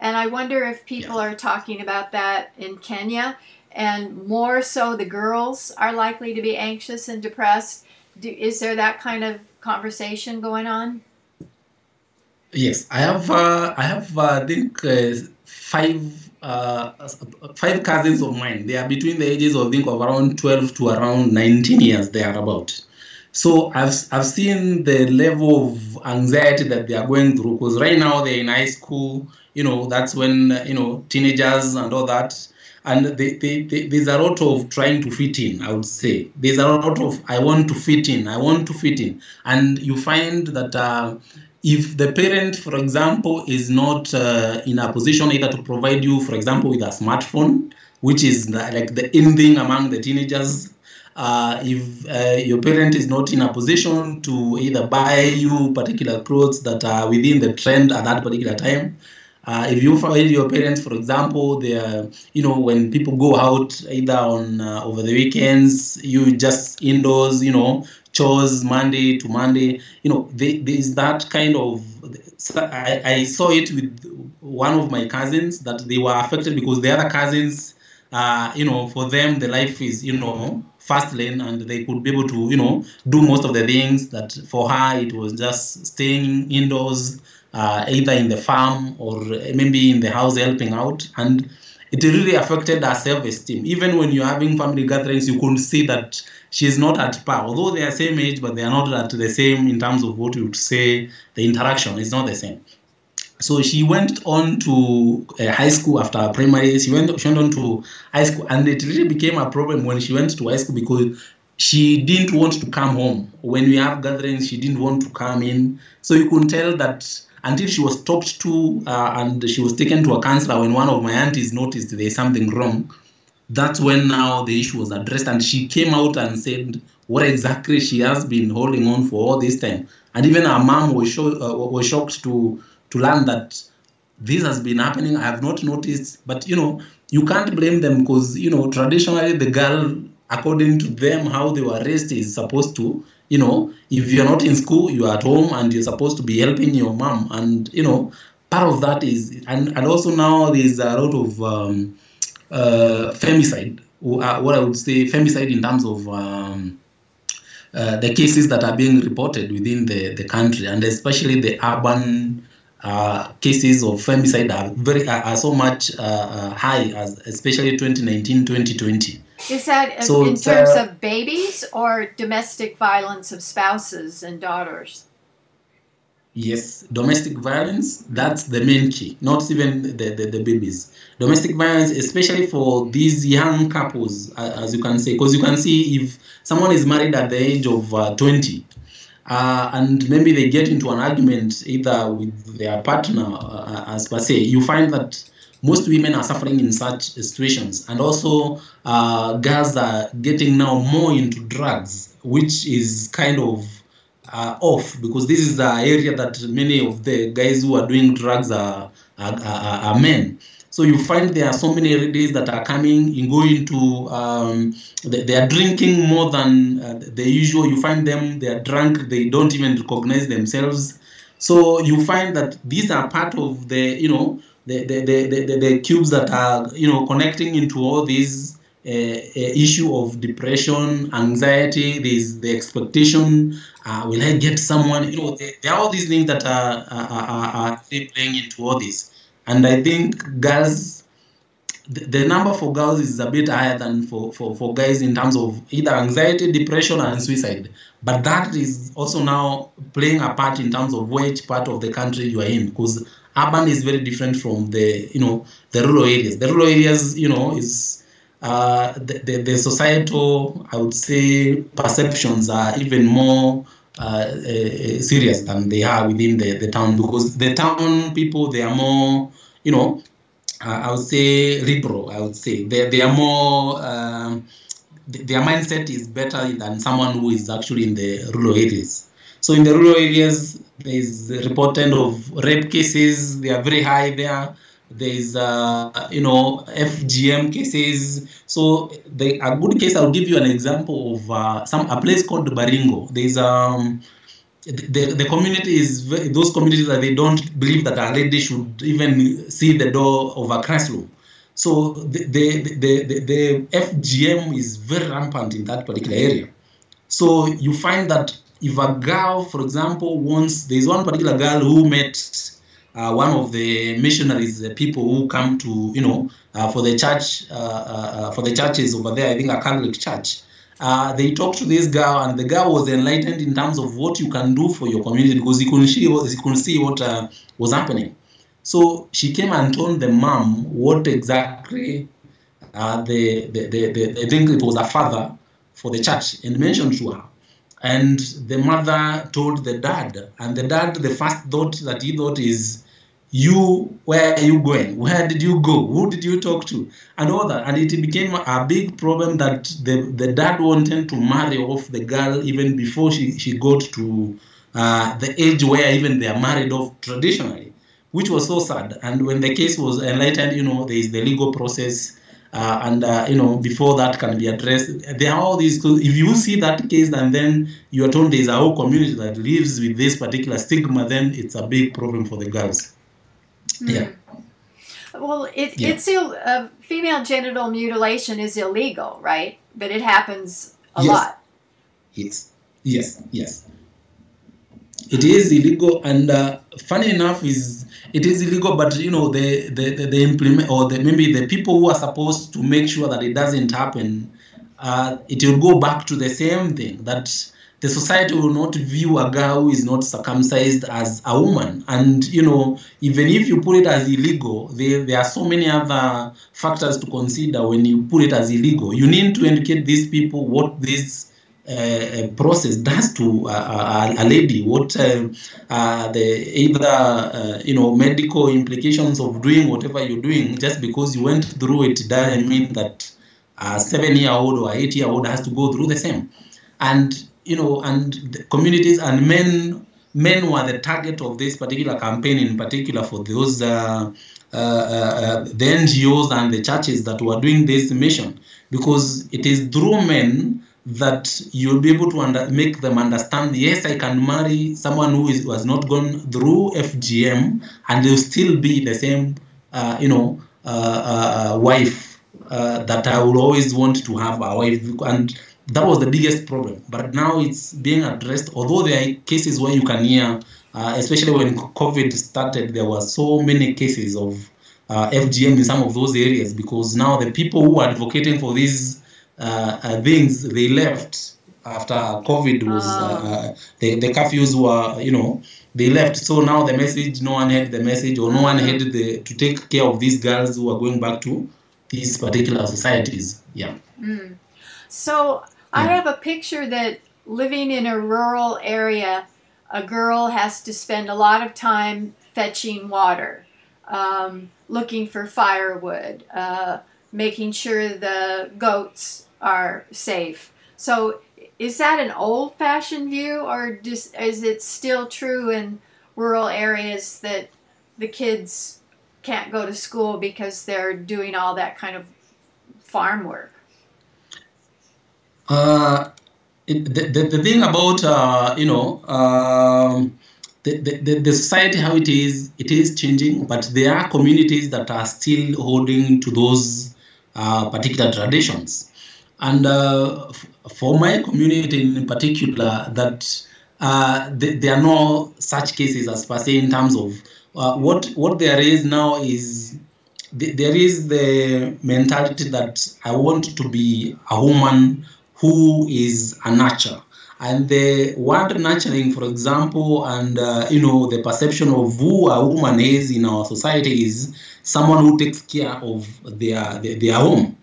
And I wonder if people yeah. are talking about that in Kenya. And more so the girls are likely to be anxious and depressed. Do, is there that kind of conversation going on? Yes, I have, uh, I have, uh, I think, uh, five Uh, five cousins of mine. They are between the ages of, I think, of around twelve to around nineteen years, they are about. So I've, I've seen the level of anxiety that they are going through, because right now they're in high school, you know, that's when, you know, teenagers and all that. And they, they, they, there's a lot of trying to fit in, I would say. There's a lot of, I want to fit in, I want to fit in. And you find that uh, if the parent, for example, is not uh, in a position either to provide you, for example, with a smartphone, which is like the in thing among the teenagers, uh, if uh, your parent is not in a position to either buy you particular clothes that are within the trend at that particular time, uh, if you find your parents, for example, they are, you know, when people go out either on uh, over the weekends, you just indoors, you know, chores Monday to Monday, you know, there is that kind of, I, I saw it with one of my cousins that they were affected because the other cousins, uh, you know, for them, the life is, you know, fast lane, and they could be able to, you know, do most of the things that for her, it was just staying indoors, uh, either in the farm or maybe in the house helping out. And it really affected her self-esteem. Even when you're having family gatherings, you could see that she's not at par. Although they are same age, but they are not at the same in terms of what you would say, the interaction is not the same. So she went on to uh, high school after primary. She went, she went on to high school, and it really became a problem when she went to high school because she didn't want to come home. When we have gatherings, she didn't want to come in. So you could tell that until she was talked to uh, and she was taken to a counselor when one of my aunties noticed there's something wrong. That's when now the issue was addressed, and she came out and said what exactly she has been holding on for all this time. And even her mom was, show, uh, was shocked to, to learn that this has been happening. I have not noticed. But, you know, you can't blame them because, you know, traditionally the girl, according to them, how they were raised is supposed to, you know, if you're not in school, you're at home and you're supposed to be helping your mom. And, you know, part of that is, and, and also now there's a lot of um, uh, femicide, or, uh, what I would say femicide in terms of um, uh, the cases that are being reported within the, the country, and especially the urban uh, cases of femicide are, very, are, are so much uh, high, as especially twenty nineteen, twenty twenty. Is that so in terms uh, of babies or domestic violence of spouses and daughters? Yes, domestic violence, that's the main key, not even the, the, the babies. Domestic violence, especially for these young couples, as you can say, because you can see if someone is married at the age of uh, twenty, uh, and maybe they get into an argument either with their partner, uh, as per se, you find that most women are suffering in such situations. And also, uh, girls are getting now more into drugs, which is kind of uh, off, because this is the area that many of the guys who are doing drugs are, are, are, are men. So you find there are so many ladies that are coming and going to, um, they, they are drinking more than uh, the usual. You find them, they are drunk, they don't even recognize themselves. So you find that these are part of the, you know, The, the, the, the, the cubes that are, you know, connecting into all these uh, issue of depression, anxiety, there's the expectation, uh, will I get someone, you know, there are all these things that are, are, are playing into all this. And I think girls, the, the number for girls is a bit higher than for, for, for guys in terms of either anxiety, depression, and suicide. But that is also now playing a part in terms of which part of the country you are in, because urban is very different from the, you know, the rural areas. The rural areas, you know, is uh, the, the, the societal, I would say, perceptions are even more uh, serious than they are within the, the town, because the town people, they are more, you know, uh, I would say liberal, I would say. They, they are more, uh, their mindset is better than someone who is actually in the rural areas. So in the rural areas, there is reporting of rape cases, they are very high there. There is, uh, you know, F G M cases. So they, a good case, I'll give you an example of uh, some a place called Baringo. There is, um, the, the community is, very, those communities that they don't believe that a lady should even see the door of a classroom. So the, the, the, the, the F G M is very rampant in that particular area. So you find that if a girl, for example, wants, there's one particular girl who met uh, one of the missionaries, uh, people who come to, you know, uh, for the church, uh, uh, for the churches over there, I think a Catholic church. Uh, they talked to this girl, and the girl was enlightened in terms of what you can do for your community, because you couldn't see what, you couldn't see what uh, was happening. So she came and told the mom what exactly uh, the, the, the, the, I think it was a father for the church, and mentioned to her. And the mother told the dad, and the dad, the first thought that he thought is, you, where are you going? Where did you go? Who did you talk to? And all that. And it became a big problem that the, the dad wanted to marry off the girl even before she, she got to uh, the age where even they are married off traditionally, which was so sad. And when the case was enlightened, you know, there is the legal process. Uh, and, uh, you know, before that can be addressed, there are all these, if you see that case and then you are told there is a whole community that lives with this particular stigma, then it's a big problem for the girls. Mm. Yeah. Well, it, yeah. it's, uh, female genital mutilation is illegal, right? But it happens a yes. lot. Yes, yes, yes. It is illegal, and uh, funny enough, is it is illegal. But you know, the the, the, the implement or the, maybe the people who are supposed to make sure that it doesn't happen, uh, it will go back to the same thing, that the society will not view a girl who is not circumcised as a woman. And you know, even if you put it as illegal, there there are so many other factors to consider when you put it as illegal. You need to educate these people what this. Uh, process does to uh, a, a lady, what uh, uh, the either uh, you know, medical implications of doing whatever you're doing. Just because you went through it doesn't mean that a seven-year-old or eight-year-old has to go through the same. And you know, and the communities and men men were the target of this particular campaign, in particular for those uh, uh, uh, the N G Os and the churches that were doing this mission, because it is through men that you'll be able to under, make them understand, yes, I can marry someone who is, who has not gone through F G M, and they'll still be the same, uh, you know, uh, uh, wife uh, that I will always want to have a wife. And that was the biggest problem. But now it's being addressed, although there are cases where you can hear, uh, especially when COVID started, there were so many cases of uh, F G M in some of those areas, because now the people who are advocating for these Uh, uh, things, they left after COVID was, uh, the, the curfews were, you know, they left. So now the message, no one had the message, or no one had the, to take care of these girls who are going back to these particular societies. Yeah. Mm. So I yeah. have a picture that living in a rural area, a girl has to spend a lot of time fetching water, um, looking for firewood, uh, making sure the goats are safe. So is that an old-fashioned view, or just, is it still true in rural areas that the kids can't go to school because they're doing all that kind of farm work? Uh, it, the, the, the thing about, uh, you know, um, The, the, the society, how it is, it is changing, but there are communities that are still holding to those uh, particular traditions. And uh, f for my community in particular, that uh, th there are no such cases as per se, in terms of uh, what, what there is now is, th there is the mentality that I want to be a woman who is a nurturer. And the word nurturing, for example, and, uh, you know, the perception of who a woman is in our society is someone who takes care of their, their, their home.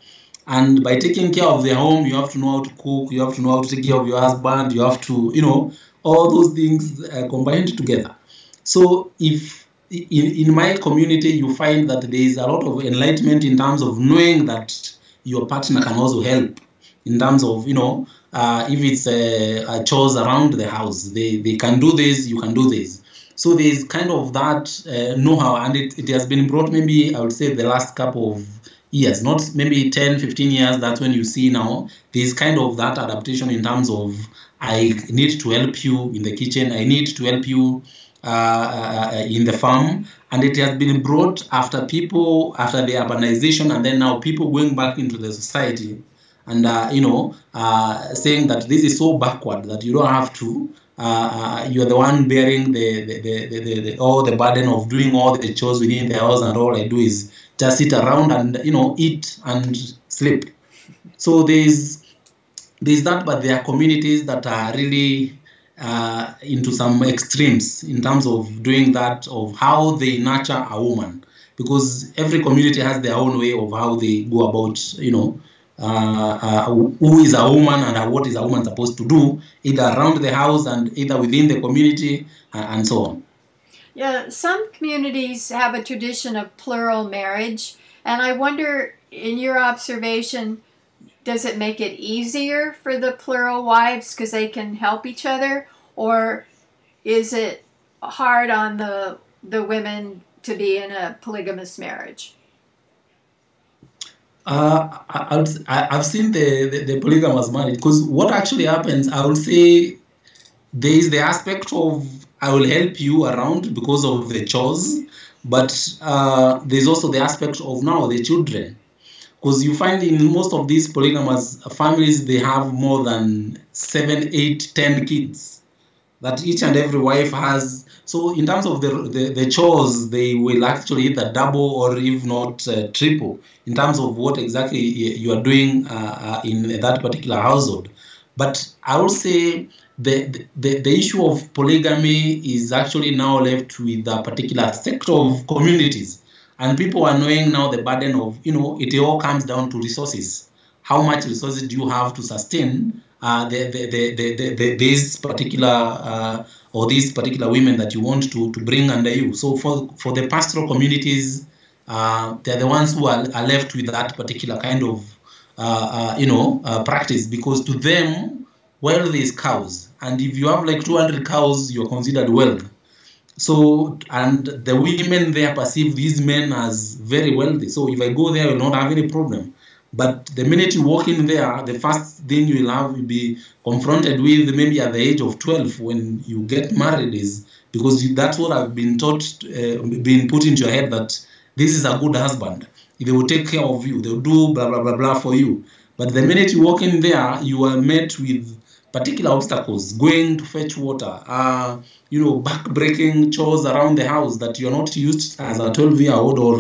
And by taking care of their home, you have to know how to cook, you have to know how to take care of your husband, you have to, you know, all those things uh, combined together. So if in, in my community you find that there is a lot of enlightenment in terms of knowing that your partner can also help in terms of, you know, uh, if it's a, a chores around the house, they, they can do this, you can do this. So there is kind of that uh, know-how, and it, it has been brought maybe, I would say, the last couple of years, not maybe ten, fifteen years. That's when you see now there is kind of that adaptation in terms of I need to help you in the kitchen, I need to help you uh, in the farm. And it has been brought after people, after the urbanization, and then now people going back into the society and, uh, you know, uh, saying that this is so backward that you don't have to. Uh, you are the one bearing the, the, the, the, the all the burden of doing all the chores within the house, and all I do is just sit around and, you know, eat and sleep. So there's there's that, but there are communities that are really uh, into some extremes in terms of doing that, of how they nurture a woman, because every community has their own way of how they go about, you know, Uh, uh, who is a woman and what is a woman supposed to do, either around the house and either within the community, uh, and so on. Yeah, some communities have a tradition of plural marriage, and I wonder, in your observation, does it make it easier for the plural wives because they can help each other, or is it hard on the the women to be in a polygamous marriage? Uh, I, I've seen the, the, the polygamous marriage, because what actually happens, I will say, there is the aspect of I will help you around because of the chores, but uh, there's also the aspect of now the children, because you find in most of these polygamous families, they have more than seven, eight, ten kids that each and every wife has. So in terms of the, the, the chores, they will actually either double or if not uh, triple in terms of what exactly you are doing uh, uh, in that particular household. But I would say the, the, the issue of polygamy is actually now left with a particular sector of communities. And people are knowing now the burden of, you know, it all comes down to resources. How much resources do you have to sustain Uh, the, the, the, the, the, the, this particular uh, or these particular women that you want to, to bring under you? So for, for the pastoral communities, uh, they're the ones who are, are left with that particular kind of, uh, uh, you know, uh, practice, because to them, wealth is cows. And if you have like two hundred cows, you're considered wealth. So, and the women there perceive these men as very wealthy. So if I go there, I will not have any problem. But the minute you walk in there, the first thing you will have will be confronted with, maybe at the age of twelve when you get married, is because that's what I've been taught, uh, been put into your head, that this is a good husband. They will take care of you. They will do blah, blah, blah, blah for you. But the minute you walk in there, you are met with particular obstacles, going to fetch water, uh, you know, back-breaking chores around the house that you're not used as a twelve-year-old or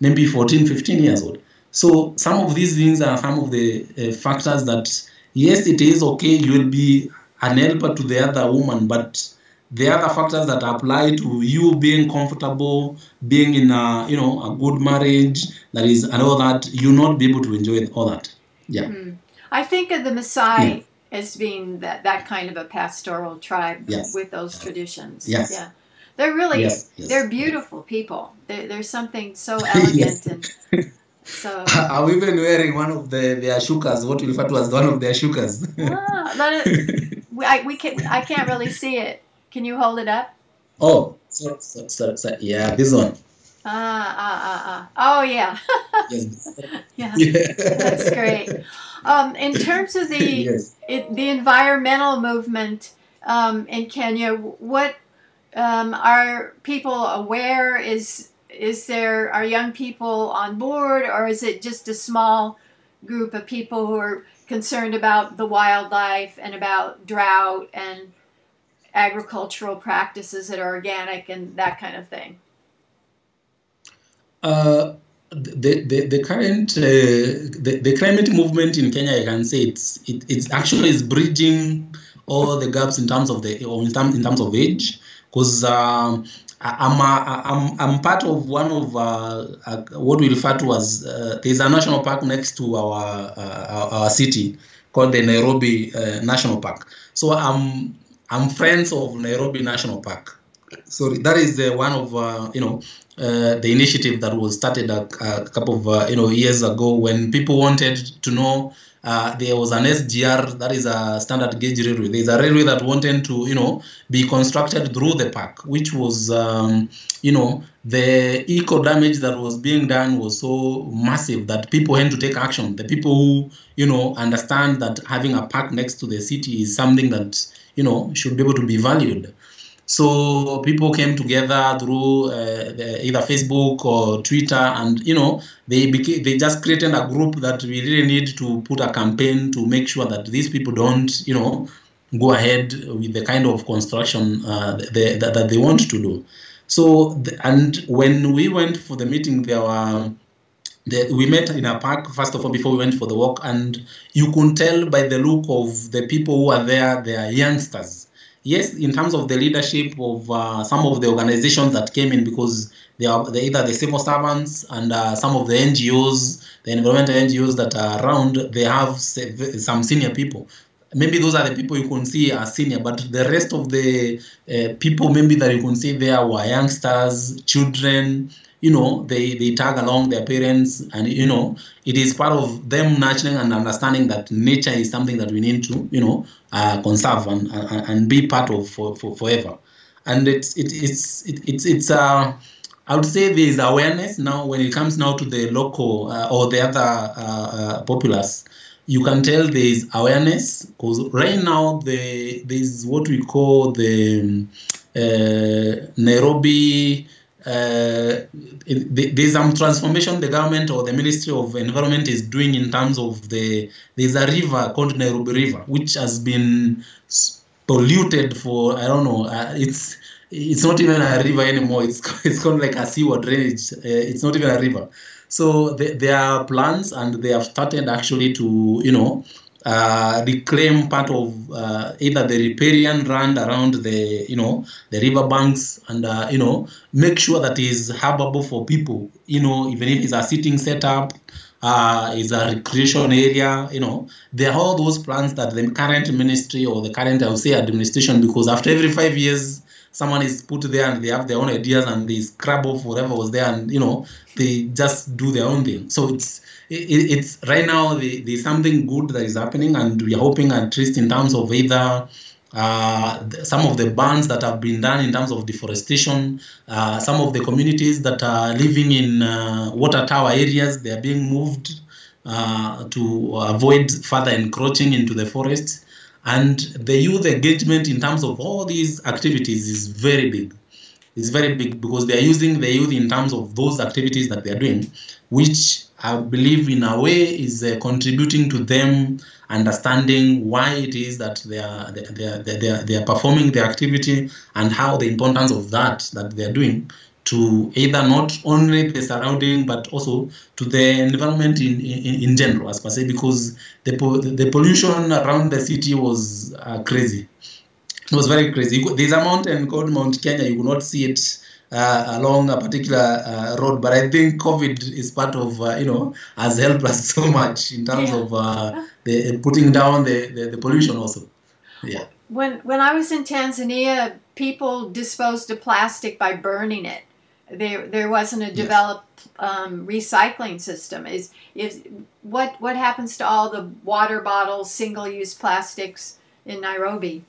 maybe fourteen, fifteen years old. So some of these things are some of the uh, factors that, yes, it is okay, you will be an helper to the other woman, but the other factors that apply to you being comfortable, being in a, you know, a good marriage, that is, and all that, you'll not be able to enjoy all that. Yeah. Mm-hmm. I think of the Maasai yeah. as being that, that kind of a pastoral tribe yes. with those traditions. Yes. Yeah. They're really, yes. Yes. they're beautiful yes. people. They're, there's something so elegant yes. and... So, are we even wearing one of the, the Ashukas, what we refer to as one of the Ashukas? Ah, let it, we, I, we can, I can't really see it. Can you hold it up? Oh, sorry, sorry, sorry. Yeah, this one. Ah, ah, ah, ah. Oh, yeah. yes. yeah. yeah. That's great. Um, in terms of the, yes. it, the environmental movement um, in Kenya, what um, are people aware is... Is there, are young people on board, or is it just a small group of people who are concerned about the wildlife and about drought and agricultural practices that are organic and that kind of thing? Uh, the, the, the current, uh, the, the climate movement in Kenya, I can say it's, it, it's actually is bridging all the gaps in terms of the, or in, term, in terms of age, because, um, I'm, a, I'm, I'm part of one of uh, uh, what we refer to as, uh, there's a national park next to our uh, our city called the Nairobi uh, National Park. So I'm, I'm friends of Nairobi National Park. So that is the one of uh, you know uh, the initiative that was started a, a couple of uh, you know years ago when people wanted to know uh, there was an S G R, that is a standard gauge railway. There is a railway that wanted to you know be constructed through the park, which was um, you know the eco damage that was being done was so massive that people had to take action. The people who you know understand that having a park next to the city is something that you know should be able to be valued. So people came together through uh, the, either Facebook or Twitter, and you know they became, they just created a group that we really need to put a campaign to make sure that these people don't you know go ahead with the kind of construction uh, they, that, that they want to do. So the, and when we went for the meeting, there were the, we met in a park first of all before we went for the walk, and you could tell by the look of the people who are there, they are youngsters. Yes, in terms of the leadership of uh, some of the organizations that came in, because they are they're either the civil servants and uh, some of the N G Os, the environmental N G Os that are around, they have some senior people. Maybe those are the people you can see as senior, but the rest of the uh, people maybe that you can see there were youngsters, children, you know, they, they tag along their parents, and, you know, it is part of them nurturing and understanding that nature is something that we need to, you know, uh, conserve and, and and be part of for, for forever. And it's, it, it's, it, it's, it's uh, I would say there is awareness now when it comes now to the local uh, or the other uh, uh, populace. You can tell there is awareness, because right now the, there is what we call the uh, Nairobi, uh, there's some transformation the government or the Ministry of Environment is doing in terms of the, there's a river called Nairobi River, which has been polluted for, I don't know, uh, it's it's not even a river anymore, it's, it's called like a sewer drainage, uh, it's not even a river. So the, there are plans, and they have started actually to, you know, uh, reclaim part of uh, either the riparian land around the, you know, the river banks, and, uh, you know, make sure that is habitable for people, you know, even if it's a sitting setup, uh, it's a recreation area, you know. There are all those plans that the current ministry or the current, I would say, administration, because after every five years, someone is put there and they have their own ideas and they scrub off whatever was there, and you know they just do their own thing. So it's it, it's right now there's something good that is happening, and we are hoping at least in terms of either uh, some of the bans that have been done in terms of deforestation, uh, some of the communities that are living in uh, water tower areas, they are being moved uh, to avoid further encroaching into the forest. And the youth engagement in terms of all these activities is very big. It's very big because they are using the youth in terms of those activities that they are doing, which I believe in a way is uh, contributing to them understanding why it is that they are, they, they, are, they, are, they are performing the activity, and how the importance of that that they are doing to either not only the surrounding but also to the environment in, in, in general, as per se, because the, the pollution around the city was uh, crazy. It was very crazy. Could, there's a mountain called Mount Kenya. You could not see it uh, along a particular uh, road, but I think COVID is part of, uh, you know, has helped us so much in terms yeah. of uh, the, putting down the, the, the pollution also. Yeah. When, when I was in Tanzania, people disposed of plastic by burning it. There, there wasn't a developed um, recycling system. Is, is what what happens to all the water bottles, single-use plastics in Nairobi?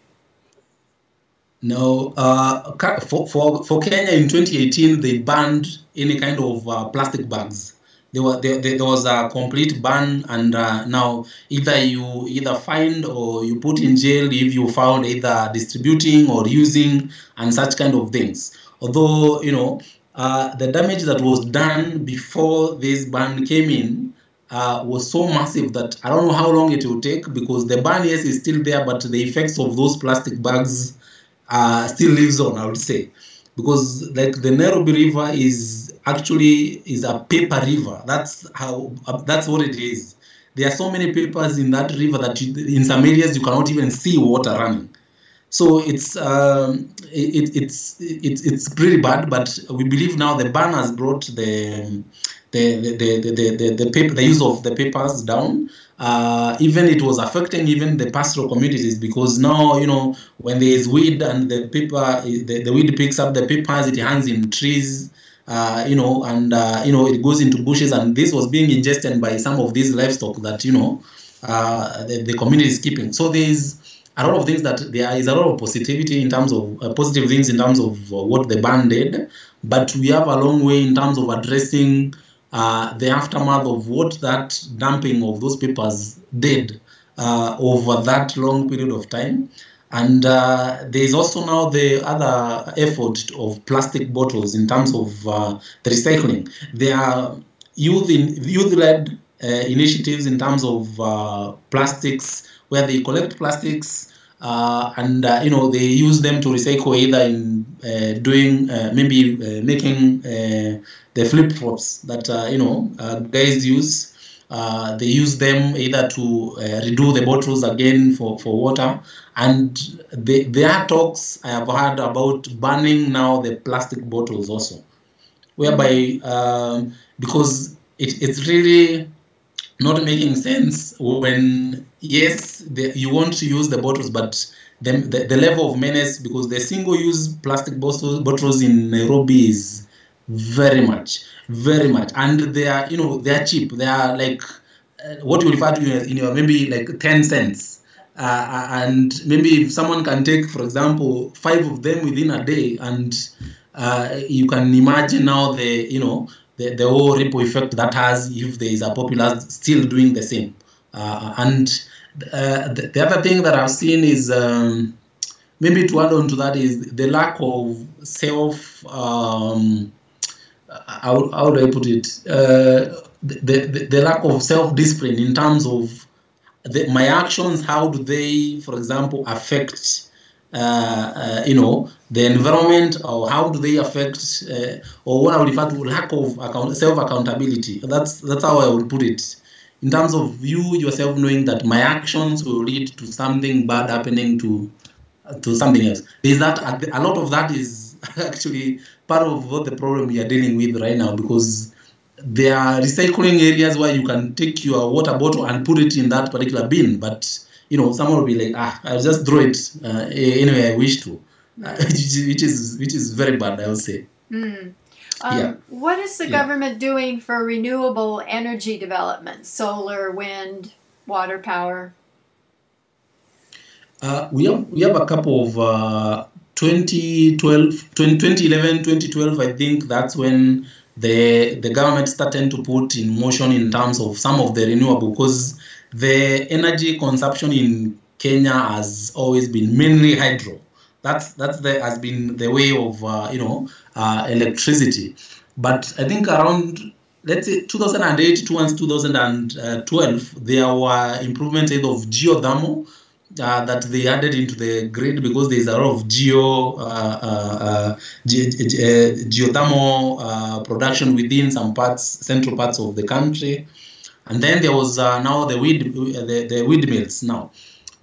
No, uh, for, for for Kenya in twenty eighteen, they banned any kind of uh, plastic bags. There were there, there was a complete ban, and uh, now either you either fined or you put in jail if you found either distributing or using and such kind of things. Although you know. Uh, the damage that was done before this ban came in uh, was so massive that I don't know how long it will take, because the ban, yes, is still there, but the effects of those plastic bags uh, still lives on, I would say. Because like the Nairobi River is actually is a paper river. That's how uh, that's what it is. There are so many papers in that river that you, in some areas you cannot even see water running. So it's um, it, it's it's it's pretty bad, but we believe now the ban has brought the the the the the, the, the, paper, the use of the papers down. Uh, even it was affecting even the pastoral communities, because now, you know, when there is weed and the paper, the, the weed picks up the papers, it hangs in trees, uh, you know, and uh, you know, it goes into bushes, and this was being ingested by some of these livestock that, you know, uh, the, the community is keeping. So there is a lot of things that there is a lot of positivity in terms of uh, positive things in terms of uh, what the ban did, but we have a long way in terms of addressing uh, the aftermath of what that dumping of those papers did uh, over that long period of time. And uh, there is also now the other effort of plastic bottles in terms of uh, the recycling. There are youth in youth-led uh, initiatives in terms of uh, plastics, where they collect plastics uh, and uh, you know, they use them to recycle, either in uh, doing uh, maybe uh, making uh, the flip flops that uh, you know uh, guys use. Uh, they use them either to uh, redo the bottles again for for water. And they, there are talks I have heard about banning now the plastic bottles also, whereby uh, because it, it's really not making sense when, yes, the, you want to use the bottles, but the, the, the level of menace, because the single-use plastic bottles, bottles in Nairobi is very much, very much. And they are, you know, they are cheap. They are like uh, what you refer to in, you know, maybe like ten cents. Uh, and maybe if someone can take, for example, five of them within a day, and uh, you can imagine now the, you know, The, the whole ripple effect that has if there is a populace still doing the same. Uh, and uh, the, the other thing that I've seen is, um, maybe to add on to that, is the lack of self, um, how, how do I put it, uh, the, the, the lack of self-discipline in terms of the, my actions, how do they, for example, affect Uh, uh, you know, the environment, or how do they affect, uh, or what I would refer to lack of account self-accountability. That's that's how I would put it, in terms of you yourself knowing that my actions will lead to something bad happening to uh, to something else. Is that a lot of that is actually part of what the problem we are dealing with right now, because there are recycling areas where you can take your water bottle and put it in that particular bin, but you know, someone will be like, ah, I'll just draw it uh, anyway I wish to, uh, which is which is very bad, I would say. Mm. Um, yeah. What is the yeah. government doing for renewable energy development? Solar, wind, water power? Uh, we have we have a couple of uh, twenty eleven, twenty twelve. I think that's when the the government started to put in motion in terms of some of the renewable, because the energy consumption in Kenya has always been mainly hydro. That's that's the has been the way of uh, you know uh, electricity. But I think around, let's say, two thousand eight towards two thousand twelve, there were improvements of geothermal uh, that they added into the grid, because there is a lot of geo uh, uh, ge ge ge geothermal uh, production within some parts, central parts of the country. And then there was uh, now the wind, the, the windmills. Now,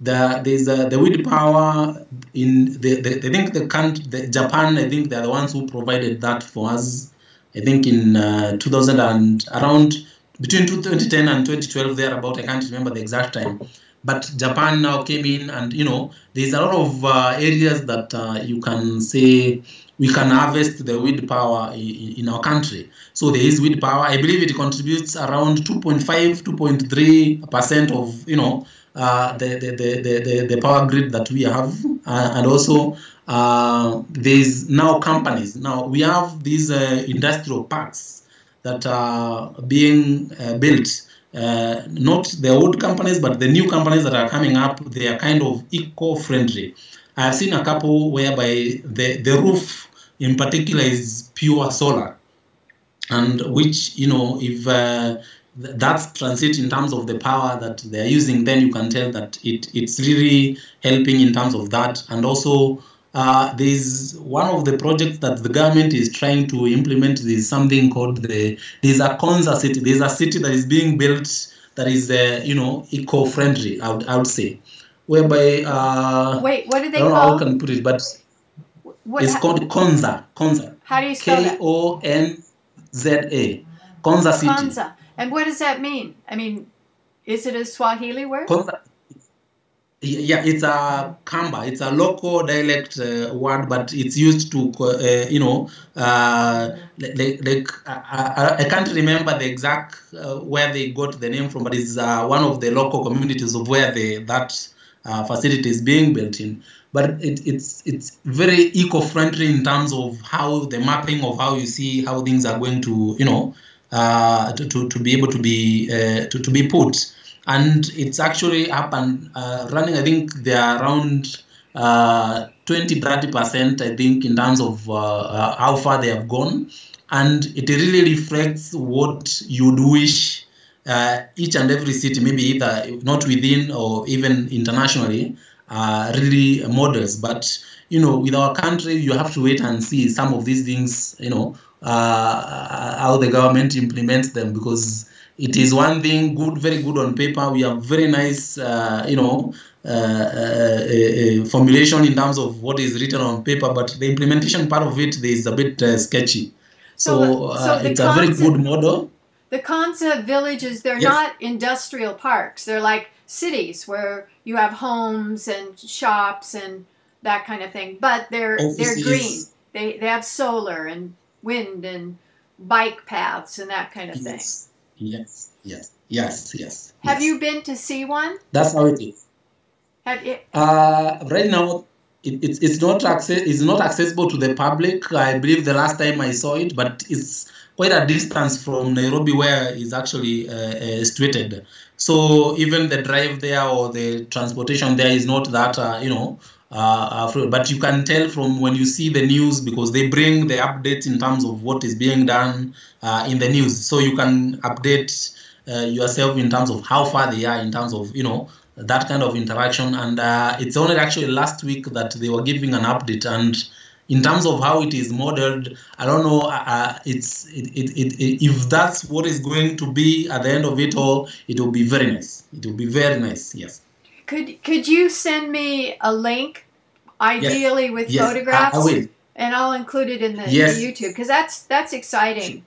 the, there's uh, the wind power in the, the I think the country, the Japan. I think they're the ones who provided that for us. I think in uh, two thousand and around between twenty ten and twenty twelve, thereabout. I can't remember the exact time. But Japan now came in, and you know, there's a lot of uh, areas that uh, you can say we can harvest the wind power in our country. So there is wind power. I believe it contributes around two point five, two point three percent of, you know, uh, the, the, the, the, the power grid that we have. Uh, and also uh, there's now companies. Now we have these uh, industrial parks that are being uh, built. Uh, not the old companies, but the new companies that are coming up, they are kind of eco-friendly. I've seen a couple whereby the, the roof in particular is pure solar, and which, you know, if uh, th that's transit in terms of the power that they're using, then you can tell that it, it's really helping in terms of that. And also uh, there's one of the projects that the government is trying to implement is something called the, there's a Konza city, there's a city that is being built that is, uh, you know, eco-friendly, I would, I would say. whereby uh, wait, what do they I don't call? Know how can I put it, but what, it's called Konza. Konza. How do you spell that? K O N Z A. Konza city. Konza. And what does that mean? I mean, is it a Swahili word? Konza. Yeah, it's a Kamba. It's a local dialect uh, word, but it's used to, uh, you know, uh, like, like uh, I can't remember the exact uh, where they got the name from, but it's uh, one of the local communities of where they, that uh, facility is being built in. But it, it's it's very eco-friendly in terms of how the mapping of how you see how things are going to, you know, uh, to, to to be able to be uh, to to be put. And it's actually up and uh, running. I think they are around uh, twenty to thirty percent, I think, in terms of uh, uh, how far they have gone. And it really reflects what you'd wish uh, each and every city, maybe either not within or even internationally, uh, really models. But, you know, with our country, you have to wait and see some of these things, you know, uh, how the government implements them, because it is one thing good, very good on paper. We have very nice, uh, you know, uh, uh, uh, formulation in terms of what is written on paper, but the implementation part of it is a bit uh, sketchy. So, so, uh, so it's a very good model. The Konza villages, they're yes. not industrial parks. They're like cities where you have homes and shops and that kind of thing. But they're Office, they're green. Yes. They they have solar and wind and bike paths and that kind of yes. thing. Yes, yes, yes, yes. Have yes. you been to see one? That's how it is. Have you? Uh, right now, it, it, it's not access. It's not accessible to the public. I believe the last time I saw it, but it's quite a distance from Nairobi, where it's actually uh, uh, situated. So even the drive there or the transportation there is not that uh, you know. Uh, but you can tell from when you see the news, because they bring the updates in terms of what is being done uh, in the news. So you can update uh, yourself in terms of how far they are in terms of, you know, that kind of interaction. And uh, it's only actually last week that they were giving an update. And in terms of how it is modeled, I don't know uh, it's it, it, it, it, if that's what is going to be at the end of it all. It will be very nice. It will be very nice. Yes. Could could you send me a link, ideally yes. with yes. photographs, I, I will. And I'll include it in the, yes. the YouTube, because that's that's exciting.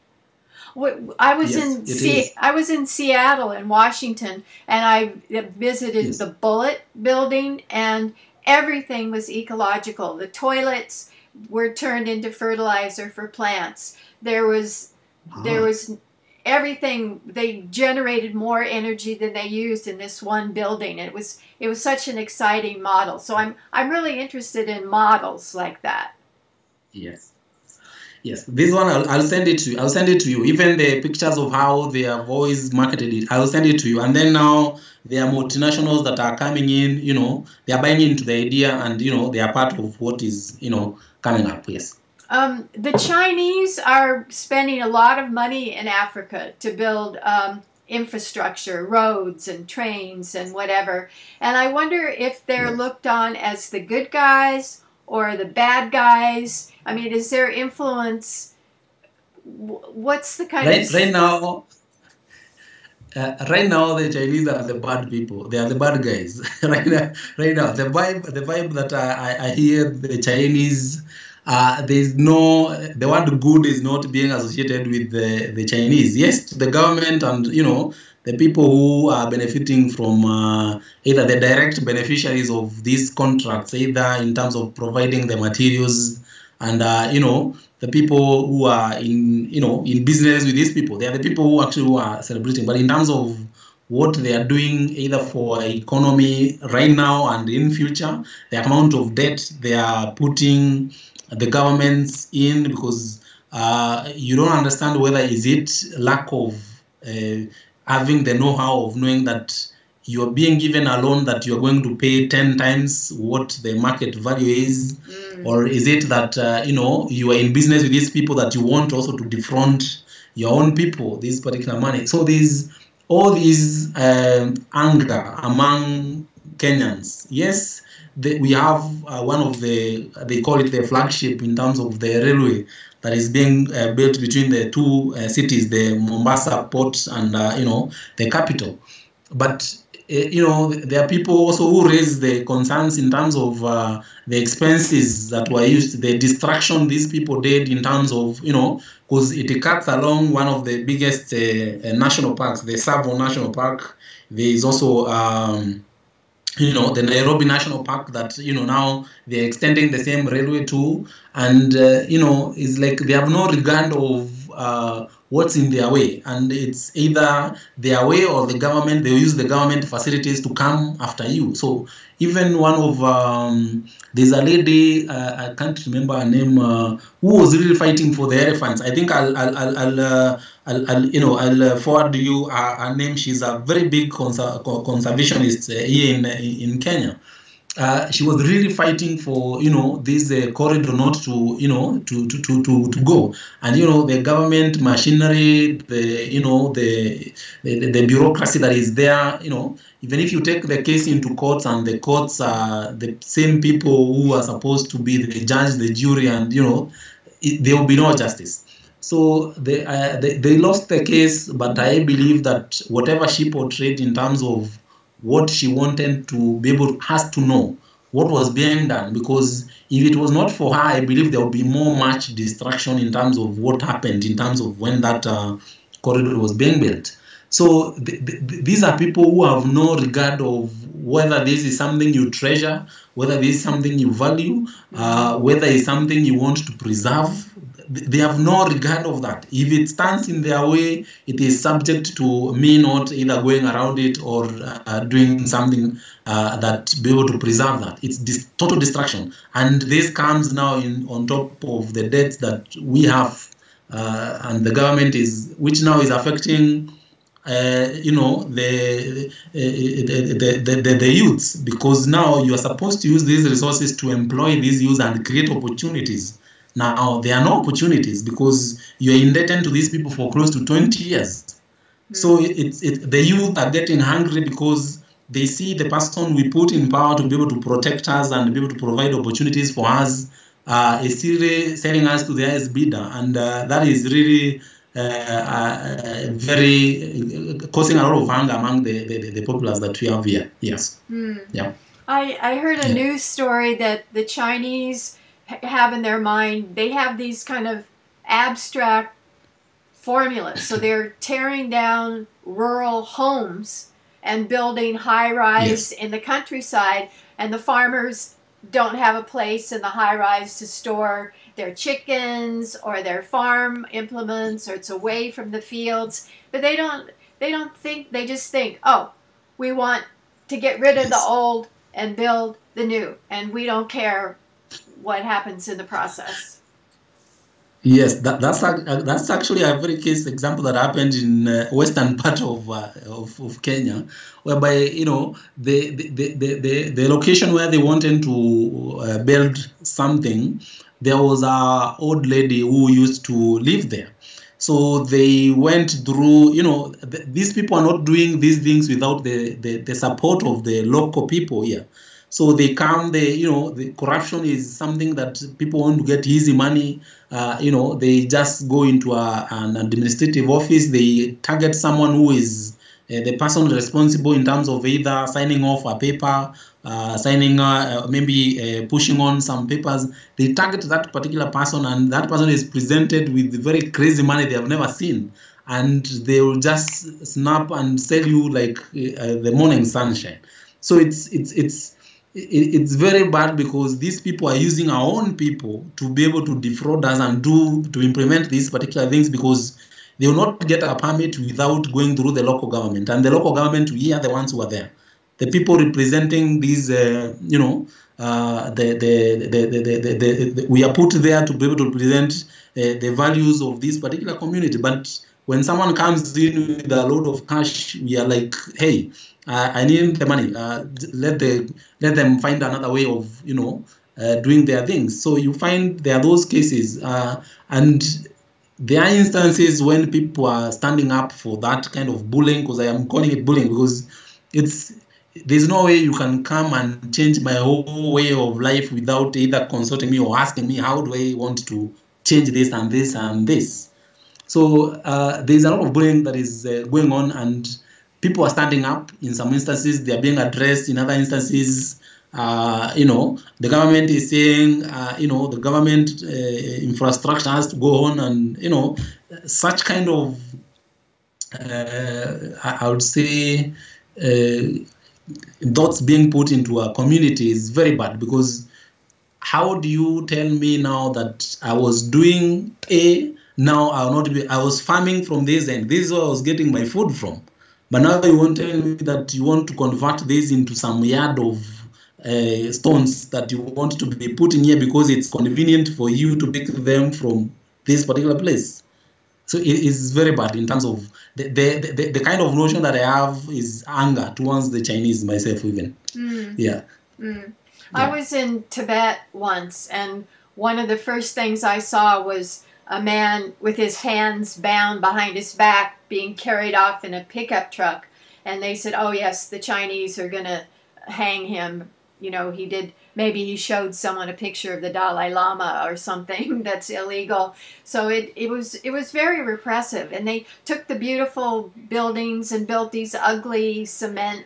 I was yes, in Se I was in Seattle in Washington, and I visited yes. the Bullitt Building, and everything was ecological. The toilets were turned into fertilizer for plants. There was ah. there was. Everything, they generated more energy than they used in this one building. It was it was such an exciting model. So I'm I'm really interested in models like that. Yes, yes. This one I'll, I'll send it to you. I'll send it to you. Even the pictures of how they have always marketed it. I'll send it to you. And then now there are multinationals that are coming in. You know, they are buying into the idea, and you know, they are part of what is you know coming up. Yes. Um, the Chinese are spending a lot of money in Africa to build um, infrastructure, roads and trains and whatever. And I wonder if they're yes. looked on as the good guys or the bad guys. I mean, is their influence? What's the kind right, of right now? Uh, right now, the Chinese are the bad people. They are the bad guys. right now, right now, the vibe, the vibe that I, I hear the Chinese. Uh, there's no, the word good is not being associated with the, the Chinese. Yes, the government and, you know, the people who are benefiting from uh, either the direct beneficiaries of these contracts, either in terms of providing the materials and, uh, you know, the people who are in, you know, in business with these people. They are the people who actually are celebrating. But in terms of what they are doing either for economy right now and in future, the amount of debt they are putting the governments in, because uh, you don't understand whether is it lack of uh, having the know-how of knowing that you're being given a loan that you're going to pay ten times what the market value is, mm. or is it that, uh, you know, you are in business with these people that you want also to defraud your own people, this particular money. So there's all these uh, anger among Kenyans. Yes. The, we have uh, one of the, they call it the flagship in terms of the railway that is being uh, built between the two uh, cities, the Mombasa port and, uh, you know, the capital. But you know, there are people also who raise the concerns in terms of uh, the expenses that were used, the distraction these people did in terms of, you know, because it cuts along one of the biggest uh, national parks, the Savo National Park. There is also, um, you know, the Nairobi National Park that, you know, now they're extending the same railway to. And, uh, you know, it's like they have no regard of uh, what's in their way. And it's either their way or the government, they use the government facilities to come after you. So even one of, um, there's a lady, uh, I can't remember her name, uh, who was really fighting for the elephants. I think I'll, I'll, I'll, I'll, uh, I'll, I'll you know, I'll forward you her, her name. She's a very big conser conservationist uh, here in, in Kenya. Uh, she was really fighting for, you know, this uh, corridor not to, you know, to, to, to, to, to go. And, you know, the government machinery, the, you know, the, the, the bureaucracy that is there, you know, even if you take the case into courts and the courts are the same people who are supposed to be the judge, the jury, and, you know, it, there will be no justice. So they, uh, they, they lost the case, but I believe that whatever she portrayed in terms of what she wanted to be able has to know what was being done, because if it was not for her, I believe there would be more much distraction in terms of what happened, in terms of when that uh, corridor was being built. So th th these are people who have no regard of whether this is something you treasure, whether this is something you value, uh, whether it's something you want to preserve. They have no regard of that. If it stands in their way, it is subject to me not either going around it or uh, doing something uh, that be able to preserve that. It's this total distraction. And this comes now in on top of the debts that we have uh, and the government is, which now is affecting, uh, you know, the, uh, the, the, the, the youths, because now you are supposed to use these resources to employ these youths and create opportunities. Now, there are no opportunities because you're indebted to these people for close to twenty years. So it's it, the youth are getting hungry because they see the person we put in power to be able to protect us and be able to provide opportunities for us uh, is still selling us to the highest bidder. And uh, that is really uh, uh, very uh, causing a lot of anger among the, the, the populace that we have here. Yes. Mm. Yeah. I, I heard a yeah. news story that the Chinese have in their mind, they have these kind of abstract formulas. So they're tearing down rural homes and building high-rise yes. in the countryside, and the farmers don't have a place in the high-rise to store their chickens or their farm implements, or it's away from the fields. But they don't, they don't think, they just think, oh, we want to get rid yes. of the old and build the new, and we don't care what happens in the process. Yes, that, that's that's actually a very case example that happened in uh, western part of, uh, of of Kenya, whereby you know the the the the, the location where they wanted to uh, build something, there was a old lady who used to live there. So they went through, you know, th these people are not doing these things without the the, the support of the local people here. So they come, they, you know, the corruption is something that people want to get easy money. Uh, you know, they just go into a, an administrative office. They target someone who is uh, the person responsible in terms of either signing off a paper, uh, signing, uh, maybe uh, pushing on some papers. They target that particular person, and that person is presented with very crazy money they have never seen. And they will just snap and sell you like uh, the morning sunshine. So it's, it's, it's, it's very bad because these people are using our own people to be able to defraud us and do to implement these particular things, because they will not get a permit without going through the local government, and the local government we are the ones who are there, the people representing these, uh, you know, uh, the, the, the, the, the, the, the, the we are put there to be able to present uh, the values of this particular community. But when someone comes in with a load of cash, we are like, hey, Uh, I need the money. Uh, let the let them find another way of, you know, uh, doing their things. So you find there are those cases, uh, and there are instances when people are standing up for that kind of bullying, because I am calling it bullying, because it's there's no way you can come and change my whole way of life without either consulting me or asking me how do I want to change this and this and this. So uh, there's a lot of bullying that is uh, going on, and people are standing up. In some instances, they are being addressed. In other instances, uh, you know, the government is saying, uh, you know, the government uh, infrastructure has to go on, and, you know, such kind of, uh, I would say, uh, thoughts being put into a community is very bad, because how do you tell me now that I was doing A, now I will not be, I was farming from this end, this is where I was getting my food from, but now you won't tell me that you want to convert this into some yard of uh, stones that you want to be put in here because it's convenient for you to pick them from this particular place. So it is very bad in terms of the, the, the, the kind of notion that I have is anger towards the Chinese myself even. Mm. Yeah. Mm. I was in Tibet once, and one of the first things I saw was a man with his hands bound behind his back being carried off in a pickup truck. And they said, oh yes, the Chinese are going to hang him. You know, he did, maybe he showed someone a picture of the Dalai Lama or something that's illegal. So it, it was, it was very repressive. And they took the beautiful buildings and built these ugly cement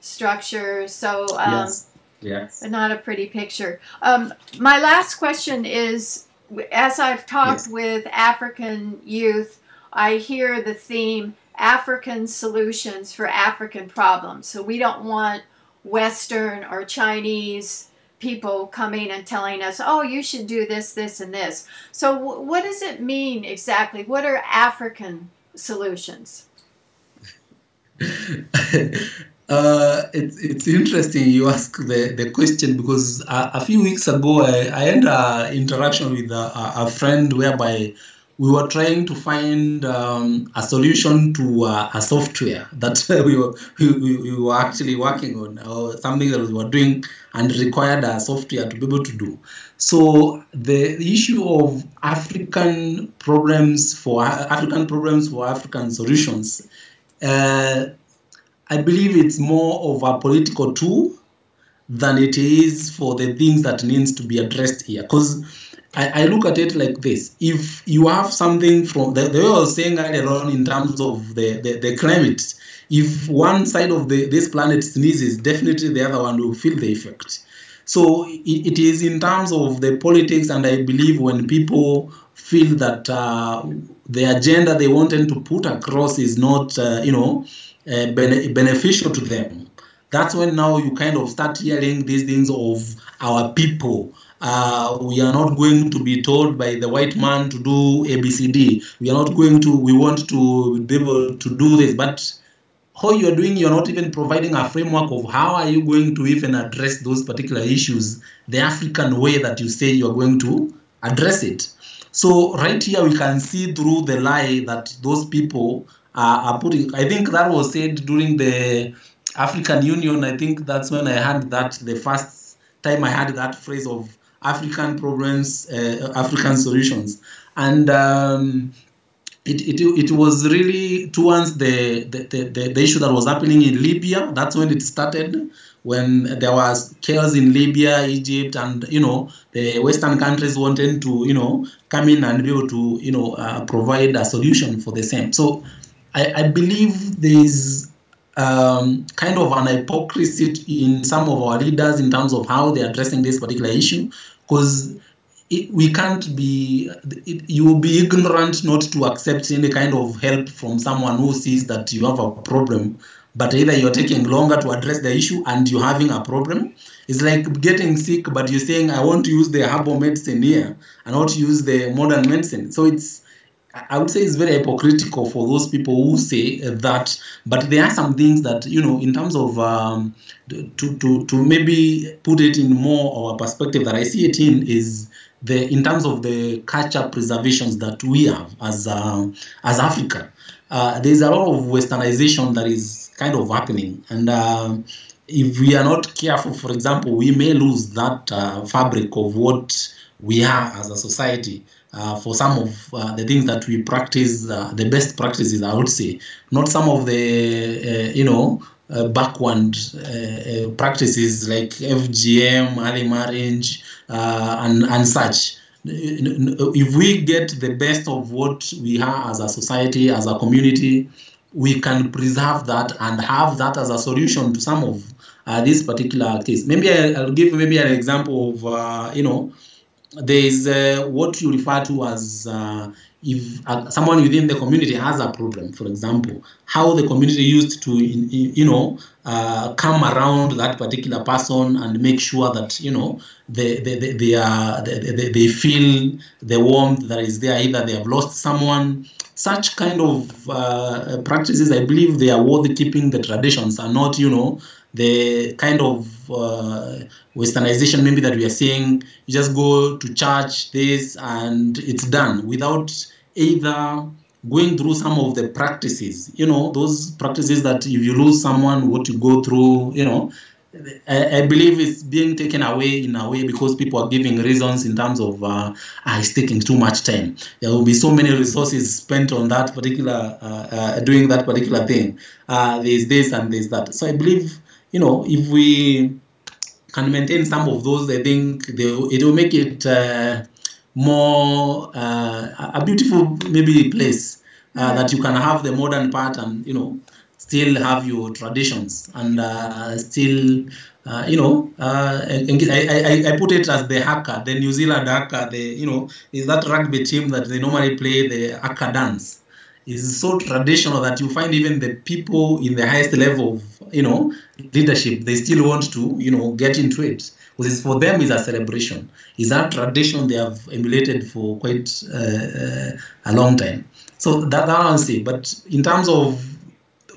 structures. So, um, yes. Yes. But not a pretty picture. Um, my last question is, as I've talked yes. with African youth, I hear the theme, African solutions for African problems. So we don't want Western or Chinese people coming and telling us, oh, you should do this, this, and this. So w what does it mean exactly? What are African solutions? Uh, it's, it's interesting you ask the, the question, because a, a few weeks ago I, I had an interaction with a, a friend whereby we were trying to find um, a solution to uh, a software that we were, we, we were actually working on, or something that we were doing and required a software to be able to do. So the issue of African problems for African problems for African solutions, uh, I believe it's more of a political tool than it is for the things that needs to be addressed here. Because I, I look at it like this. If you have something from, the, the way I was saying earlier on in terms of the, the, the climate, if one side of the, this planet sneezes, definitely the other one will feel the effect. So it, it is in terms of the politics, and I believe when people feel that uh, the agenda they wanted to put across is not, uh, you know, Uh, bene beneficial to them. That's when now you kind of start hearing these things of our people. Uh, we are not going to be told by the white man to do A B C D. We are not going to, we want to be able to do this. But how you're doing, you're not even providing a framework of how are you going to even address those particular issues, the African way that you say you're going to address it. So right here we can see through the lie that those people are putting. I think that was said during the African Union. I think that's when I had that, the first time I had that phrase of African problems, uh, African solutions. And um, it, it, it was really towards the, the, the, the issue that was happening in Libya. That's when it started, when there was chaos in Libya, Egypt, and, you know, the Western countries wanted to, you know, come in and be able to, you know, uh, provide a solution for the same. So I, I believe there's um, kind of an hypocrisy in some of our leaders in terms of how they're addressing this particular issue, because we can't be, it, you will be ignorant not to accept any kind of help from someone who sees that you have a problem, but either you're taking longer to address the issue and you're having a problem. It's like getting sick, but you're saying, I want to use the herbal medicine here and not use the modern medicine. So it's, I would say it's very hypocritical for those people who say that, but there are some things that, you know, in terms of, um, to, to, to maybe put it in more of a perspective that I see it in is the, in terms of the culture preservations that we have as, uh, as Africa. Uh, there's a lot of westernization that is kind of happening. And uh, if we are not careful, for example, we may lose that uh, fabric of what we are as a society. Uh, for some of uh, the things that we practice, uh, the best practices, I would say, not some of the, uh, you know, uh, backward uh, uh, practices like F G M, early marriage, uh, and, and such. If we get the best of what we are as a society, as a community, we can preserve that and have that as a solution to some of uh, this particular case. Maybe I'll give maybe an example of, uh, you know, there is uh, what you refer to as uh, if uh, someone within the community has a problem, for example, how the community used to, in, in, you know, uh, come around that particular person and make sure that, you know, they, they, they, they, are, they, they, they feel the warmth that is there, either they have lost someone. Such kind of uh, practices, I believe they are worth keeping the traditions and not, you know, the kind of uh, westernization maybe that we are seeing. You just go to church, this, and it's done without either going through some of the practices. You know, those practices that if you lose someone, what you go through, you know, I, I believe it's being taken away in a way because people are giving reasons in terms of uh, ah, it's taking too much time. There will be so many resources spent on that particular, uh, uh, doing that particular thing. Uh, there's this and there's that. So I believe, you know, if we can maintain some of those, I think they, it will make it uh, more uh, a beautiful maybe place uh, that you can have the modern part and, you know, still have your traditions and uh, still, uh, you know, uh, I, I, I put it as the haka, the New Zealand haka, the, you know, is that rugby team that they normally play the haka dance. It's so traditional that you find even the people in the highest level of, you know, leadership, they still want to, you know, get into it. Because for them, it's a celebration. It's that tradition they have emulated for quite uh, a long time. So that, that I'll say. But in terms of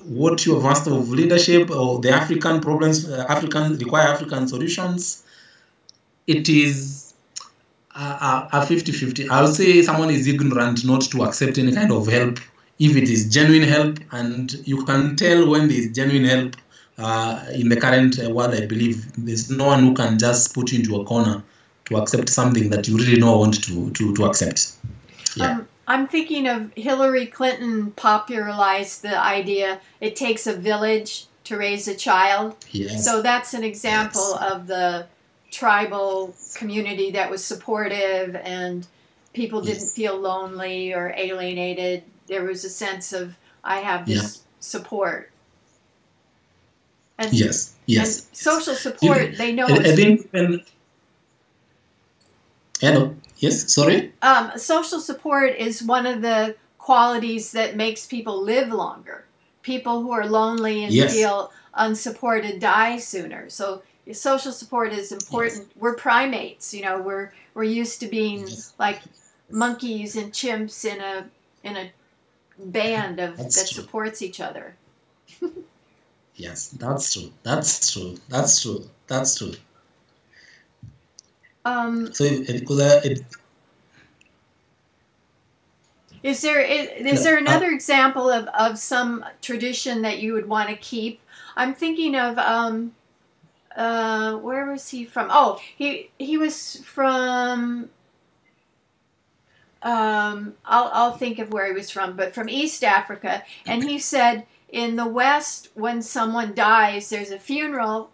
what you have asked of leadership or the African problems, uh, African require African solutions, it is a fifty fifty. I'll say someone is ignorant not to accept any kind of help if it is genuine help, and you can tell when there is genuine help uh, in the current world. I believe there's no one who can just put you into a corner to accept something that you really don't want to, to, to accept. Yeah. Um, I'm thinking of Hillary Clinton popularized the idea, it takes a village to raise a child. Yes. So that's an example yes. of the tribal community that was supportive and people didn't yes. feel lonely or alienated. There was a sense of, I have this yeah. support. And, yes, yes. And social support, they know. I, I think when... Hello. Yes, sorry? Um, social support is one of the qualities that makes people live longer. People who are lonely and yes. feel unsupported die sooner. So social support is important. Yes. We're primates, you know, we're we're used to being yes. like monkeys and chimps in a in a band of that's that true. supports each other. Yes, that's true. That's true. That's true. That's true. Um, so it, it, it, it, is there is, is there another uh, example of, of some tradition that you would want to keep? I'm thinking of um, uh, where was he from? Oh, he he was from. Um, I'll I'll think of where he was from, but from East Africa, and he said in the West, when someone dies, there's a funeral.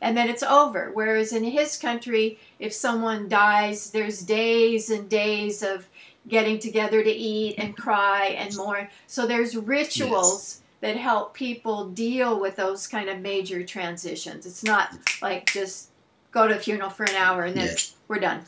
And then it's over. Whereas in his country, if someone dies, there's days and days of getting together to eat and cry and mourn. So there's rituals yes. that help people deal with those kind of major transitions. It's not like just go to a funeral for an hour and then yes. we're done.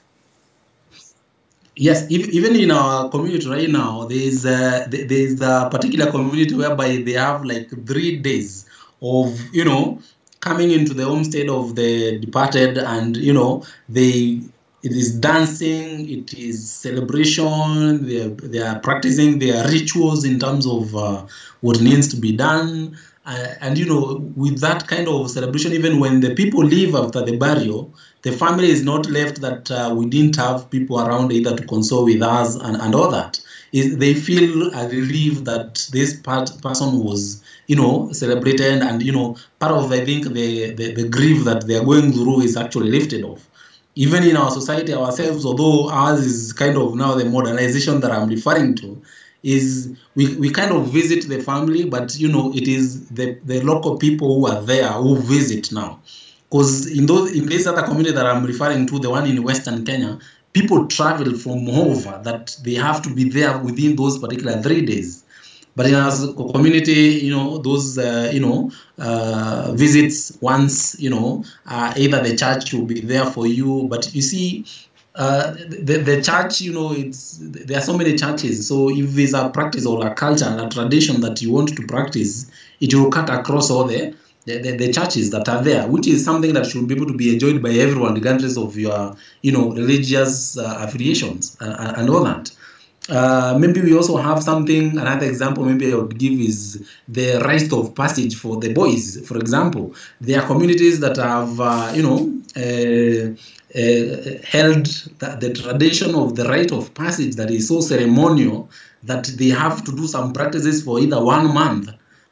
Yes, if, even in our community right now, there's a, there's a particular community whereby they have like three days of, you know, coming into the homestead of the departed, and you know, they it is dancing, it is celebration. They are, they are practicing their rituals in terms of uh, what needs to be done, uh, and you know, with that kind of celebration, even when the people leave after the burial, the family is not left that uh, we didn't have people around either to console with us and, and all that. Is they feel a relief that this part, person was, you know, celebrated, and, you know, part of, I think, the, the, the grief that they're going through is actually lifted off. Even in our society ourselves, although ours is kind of now the modernization that I'm referring to, is we, we kind of visit the family, but, you know, it is the, the local people who are there who visit now. Because in those in this other community that I'm referring to, the one in Western Kenya, people travel from over that they have to be there within those particular three days. But in our community, you know, those, uh, you know, uh, visits once, you know, uh, either the church will be there for you. But you see, uh, the, the church, you know, it's, there are so many churches. So if there's a practice or a culture and a tradition that you want to practice, it will cut across all the, the, the, the churches that are there, which is something that should be able to be enjoyed by everyone, regardless of your, you know, religious uh, affiliations and, and all that. Uh, maybe we also have something, another example maybe I would give is the rite of passage for the boys, for example. There are communities that have, uh, you know, uh, uh, held the, the tradition of the rite of passage that is so ceremonial that they have to do some practices for either one month.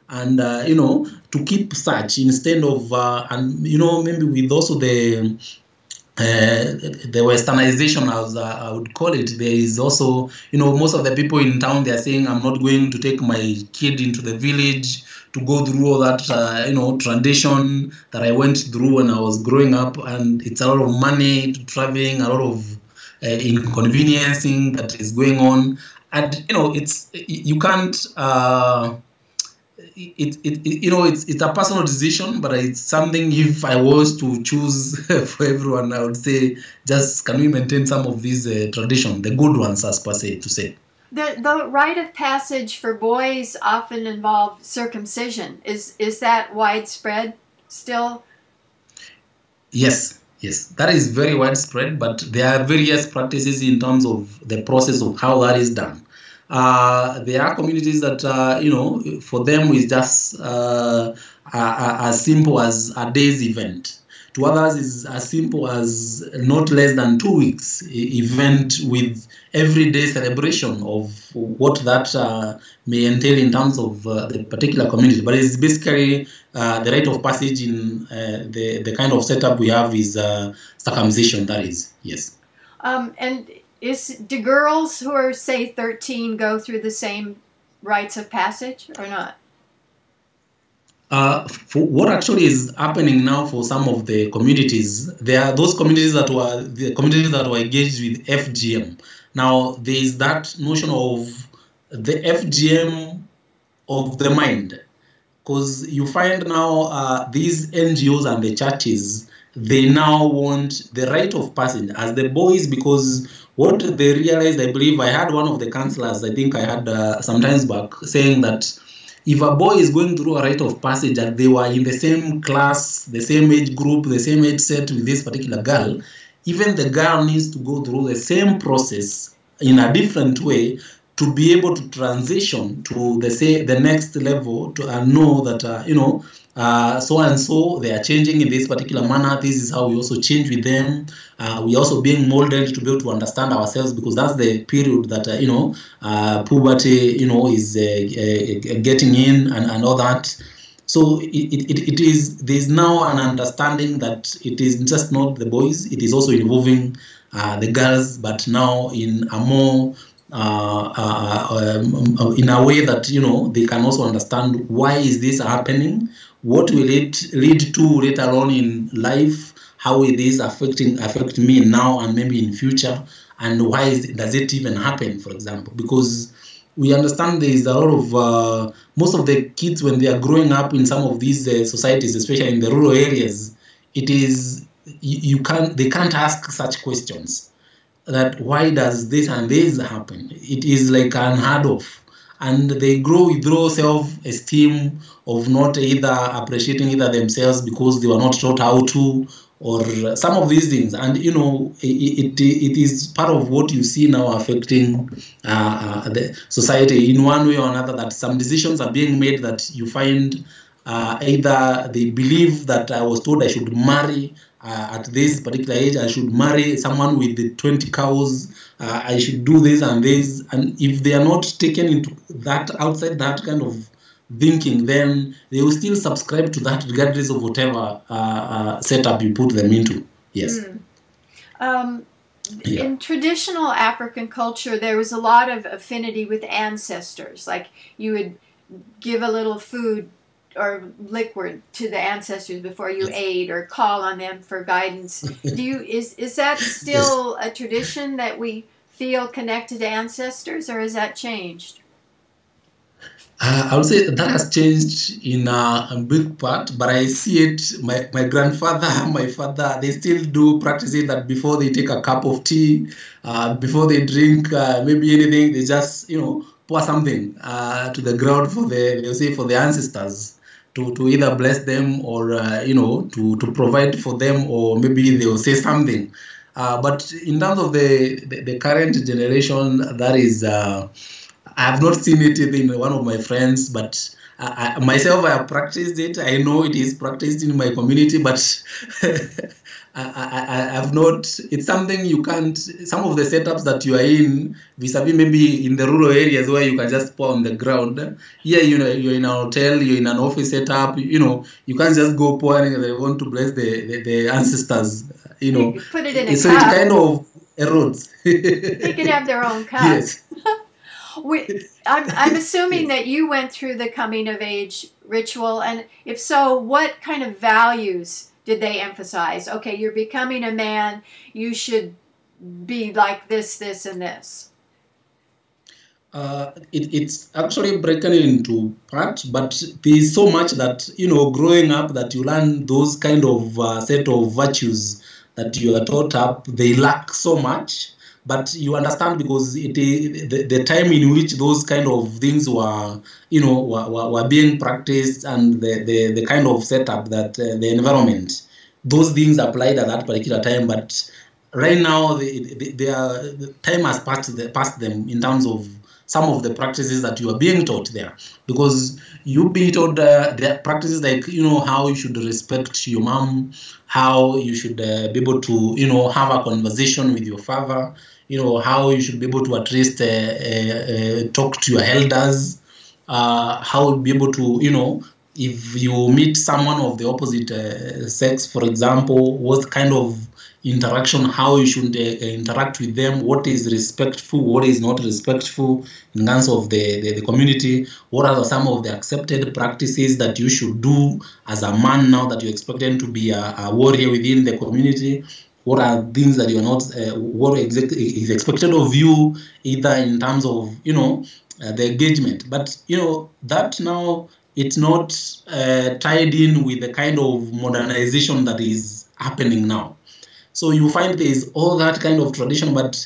And, uh, you know, to keep such instead of, uh, and, you know, maybe with also the... Uh, the westernization, as uh, I would call it, there is also, you know, most of the people in town, they are saying, I'm not going to take my kid into the village to go through all that, uh, you know, tradition that I went through when I was growing up. And it's a lot of money to traveling, a lot of uh, inconveniencing that is going on. And, you know, it's, you can't, uh, It, it, it you know it's it's a personal decision, but it's something if I was to choose for everyone, I would say just can we maintain some of these uh, tradition, the good ones as per se to say. The the rite of passage for boys often involve circumcision. Is is that widespread still? Yes, yes, that is very widespread. But there are various practices in terms of the process of how that is done. Uh, there are communities that, uh, you know, for them is just uh, as simple as a day's event. To others is as simple as not less than two weeks event with everyday celebration of what that uh, may entail in terms of uh, the particular community. But it's basically uh, the rite of passage in uh, the, the kind of setup we have is uh, circumcision, that is, yes. Um, and... Is, do girls who are, say, thirteen go through the same rites of passage or not? Uh, for what actually is happening now for some of the communities, there are those communities that were, the communities that were engaged with F G M. Now, there is that notion of the F G M of the mind. Because you find now uh, these N G Os and the churches, they now want the rite of passage as the boys, because what they realized, I believe, I had one of the counselors, I think I had uh, some times back, saying that if a boy is going through a rite of passage and they were in the same class, the same age group, the same age set with this particular girl, even the girl needs to go through the same process in a different way to be able to transition to the say the next level to uh, know that uh, you know uh, so and so they are changing in this particular manner. This is how we also change with them. Uh, we are also being molded to be able to understand ourselves, because that's the period that uh, you know uh, puberty you know is uh, uh, getting in and, and all that. So it, it, it is there is now an understanding that it is just not the boys. It is also involving uh, the girls, but now in a more Uh, uh, um, in a way that, you know, they can also understand why is this happening, what will it lead to later on in life, how it is affecting affect me now and maybe in future, and why is it, does it even happen, for example. Because we understand there is a lot of, uh, most of the kids when they are growing up in some of these uh, societies, especially in the rural areas, it is, you, you can't, they can't ask such questions. That why does this and this happen? It is like unheard of. And they grow with low self-esteem of not either appreciating either themselves because they were not taught how to, or some of these things. And, you know, it, it, it is part of what you see now affecting uh, the society in one way or another, that some decisions are being made that you find uh, either they believe that I was told I should marry Uh, at this particular age, I should marry someone with the twenty cows, uh, I should do this and this. And if they are not taken into that, outside that kind of thinking, then they will still subscribe to that regardless of whatever uh, uh, setup you put them into. Yes. Mm. Um, yeah. In traditional African culture, there was a lot of affinity with ancestors. Like you would give a little food or liquid to the ancestors before you yes. ate, or call on them for guidance. Do you is is that still yes. a tradition that we feel connected to ancestors, or has that changed? Uh, I would say that has changed in uh, a big part, but I see it, my, my grandfather, my father, they still do practice it, that before they take a cup of tea, uh, before they drink uh, maybe anything, they just, you know, pour something uh, to the ground for the, you see, for the ancestors to, to either bless them or, uh, you know, to, to provide for them, or maybe they'll say something. Uh, but in terms of the, the, the current generation, that is... Uh, I have not seen it in one of my friends, but I, I, myself, I have practiced it. I know it is practiced in my community, but I, I, I have not. It's something you can't. Some of the setups that you are in, vis-a-vis maybe in the rural areas where you can just pour on the ground. Here, you know, you're in a hotel, you're in an office setup. You know, you can't just go pouring. They want to bless the, the, the ancestors. You know, you put it in a so cup. It kind of erodes. They can have their own cup. Yes. We, I'm, I'm assuming that you went through the coming of age ritual, and if so, what kind of values did they emphasize? Okay, you're becoming a man, you should be like this, this, and this. Uh, it, it's actually broken into parts, but there's so much that, you know, growing up that you learn those kind of uh, set of virtues that you are taught up, they lack so much. But you understand because it is the, the time in which those kind of things were, you know, were, were, were being practiced, and the, the, the kind of setup that uh, the environment, those things applied at that particular time. But right now, the, the, the, uh, the time has passed, the, passed them in terms of some of the practices that you are being taught there, because you be taught uh, the practices like, you know, how you should respect your mom, how you should uh, be able to, you know, have a conversation with your father, you know, how you should be able to at least uh, uh, uh, talk to your elders, uh, how you'll be able to, you know, if you meet someone of the opposite uh, sex, for example, what kind of interaction, how you should uh, interact with them, what is respectful, what is not respectful in terms of the, the, the community, what are some of the accepted practices that you should do as a man now that you expect them to be a, a warrior within the community. What are things that you're not, uh, what is expected of you, either in terms of, you know, uh, the engagement. But, you know, that now it's not uh, tied in with the kind of modernization that is happening now. So you find there's all that kind of tradition, but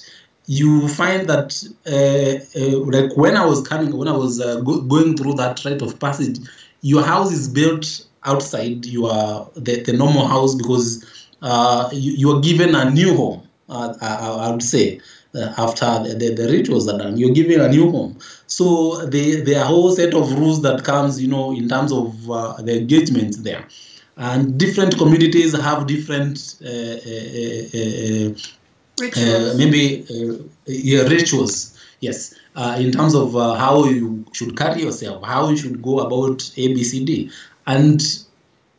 you find that, uh, uh, like when I was coming, when I was uh, go going through that rite of passage, your house is built outside your, the, the normal house, because Uh, you, you are given a new home, uh, I, I would say, uh, after the, the, the rituals are done. You're given a new home. So the, the whole set of rules that comes, you know, in terms of uh, the engagements there. And different communities have different uh, uh, uh, rituals. Uh, maybe uh, yeah, rituals, yes, uh, in terms of uh, how you should carry yourself, how you should go about A B C D. And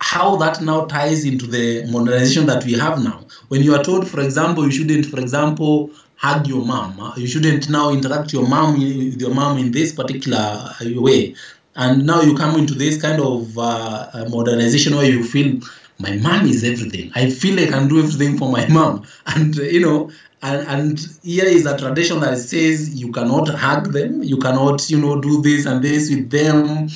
how that now ties into the modernization that we have now. When you are told, for example, you shouldn't, for example, hug your mom. You shouldn't now interact your mom with your mom in this particular way. And now you come into this kind of uh, modernization where you feel, my mom is everything. I feel I can do everything for my mom. And, uh, you know, and, and here is a tradition that says you cannot hug them. You cannot, you know, do this and this with them.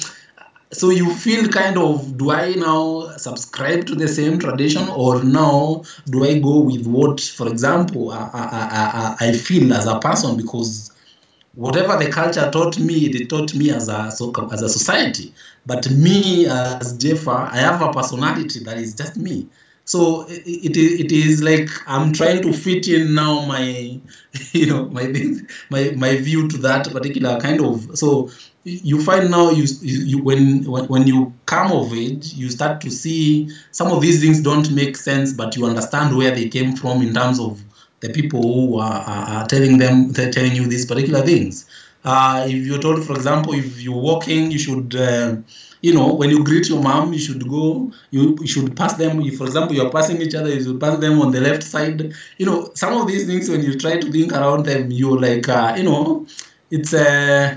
So you feel kind of, do I now subscribe to the same tradition, or now do I go with what, for example, I, I, I, I feel as a person? Because whatever the culture taught me, it taught me as a, as a society. But me as Jeffa, I have a personality that is just me. So it, it is like I'm trying to fit in now my, you know, my, my, my view to that particular kind of, so you find now you, you when when you come of age, you start to see some of these things don't make sense, but you understand where they came from in terms of the people who are, are telling them, they're telling you these particular things. Uh, if you're told, for example, if you're walking, you should, uh, you know, when you greet your mom, you should go, you, you should pass them. If, for example, you're passing each other, you should pass them on the left side. You know, some of these things when you try to think around them, you're like, uh, you know, it's a uh,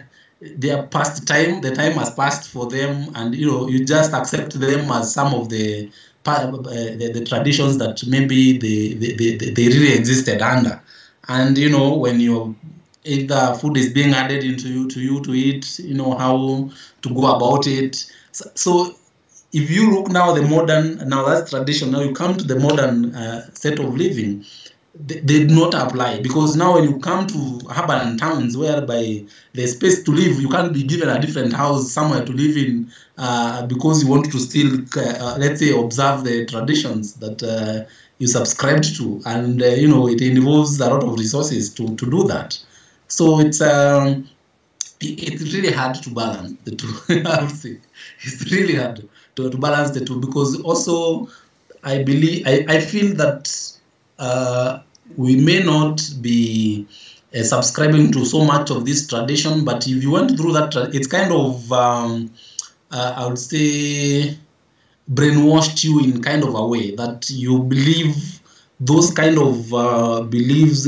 their past time, the time has passed for them, and you know, you just accept them as some of the uh, the, the traditions that maybe they, they, they, they really existed under. And you know, when you're either food is being handed into you to you to eat, you know, how to go about it. So, so if you look now, the modern, now that's tradition, now you come to the modern uh, set of living, they, they do not apply. Because now when you come to urban towns whereby the space to live, you can't be given a different house somewhere to live in uh, because you want to still, uh, let's say, observe the traditions that uh, you subscribed to. And, uh, you know, it involves a lot of resources to, to do that. So it's... Um, It's really hard to balance the two. I would say it's really hard to, to balance the two, because also I believe I, I feel that uh, we may not be uh, subscribing to so much of this tradition. But if you went through that, it's kind of um, uh, I would say brainwashed you in kind of a way that you believe those kind of uh, beliefs,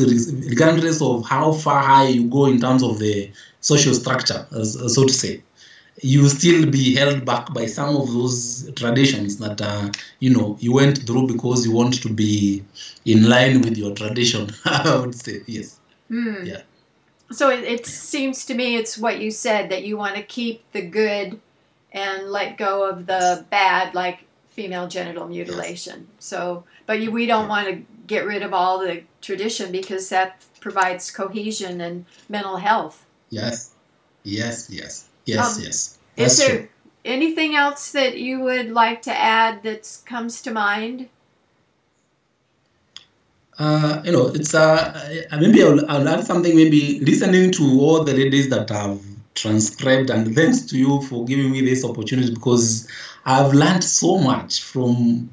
regardless of how far high you go in terms of the social structure, as, as so to say, you will still be held back by some of those traditions that uh, you know you went through because you want to be in line with your tradition. I would say yes. Mm. Yeah. So it, it seems to me it's what you said, that you want to keep the good and let go of the bad, like female genital mutilation. Yes. So, but you, we don't yeah. want to get rid of all the tradition, because that provides cohesion and mental health. Yes, yes, yes, yes, um, yes. That's is there true. Anything else that you would like to add that comes to mind? Uh, you know, it's uh, maybe I'll, I'll add something. Maybe listening to all the ladies that have transcribed, and thanks to you for giving me this opportunity, because I've learned so much from.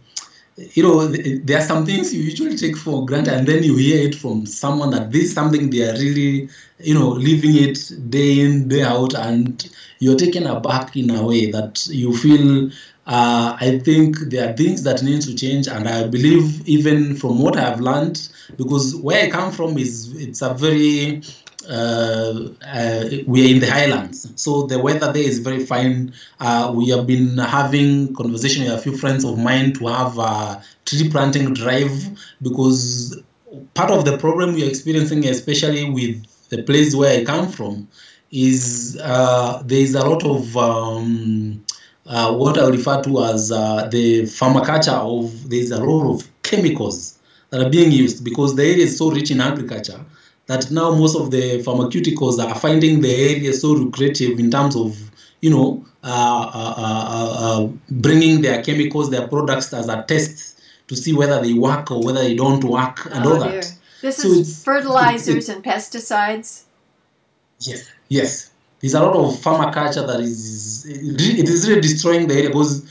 You know, there are some things you usually take for granted, and then you hear it from someone that this is something they are really, you know, living it day in, day out, and you're taken aback in a way that you feel, uh, I think there are things that need to change. And I believe, even from what I've learned, because where I come from is, it's a very... Uh, uh, we are in the highlands, so the weather there is very fine. Uh, we have been having conversation with a few friends of mine to have a tree planting drive, because part of the problem we are experiencing, especially with the place where I come from, is uh, there is a lot of um, uh, what I refer to as uh, the pharmaculture of, there is a lot of chemicals that are being used, because the area is so rich in agriculture that now most of the pharmaceuticals are finding the area so lucrative in terms of, you know, uh, uh, uh, uh, bringing their chemicals, their products as a test to see whether they work or whether they don't work, and oh, all dear. That. This so is fertilizers it, it, and pesticides? Yes, yes. There's a lot of pharmaculture that is, it is really destroying the area, because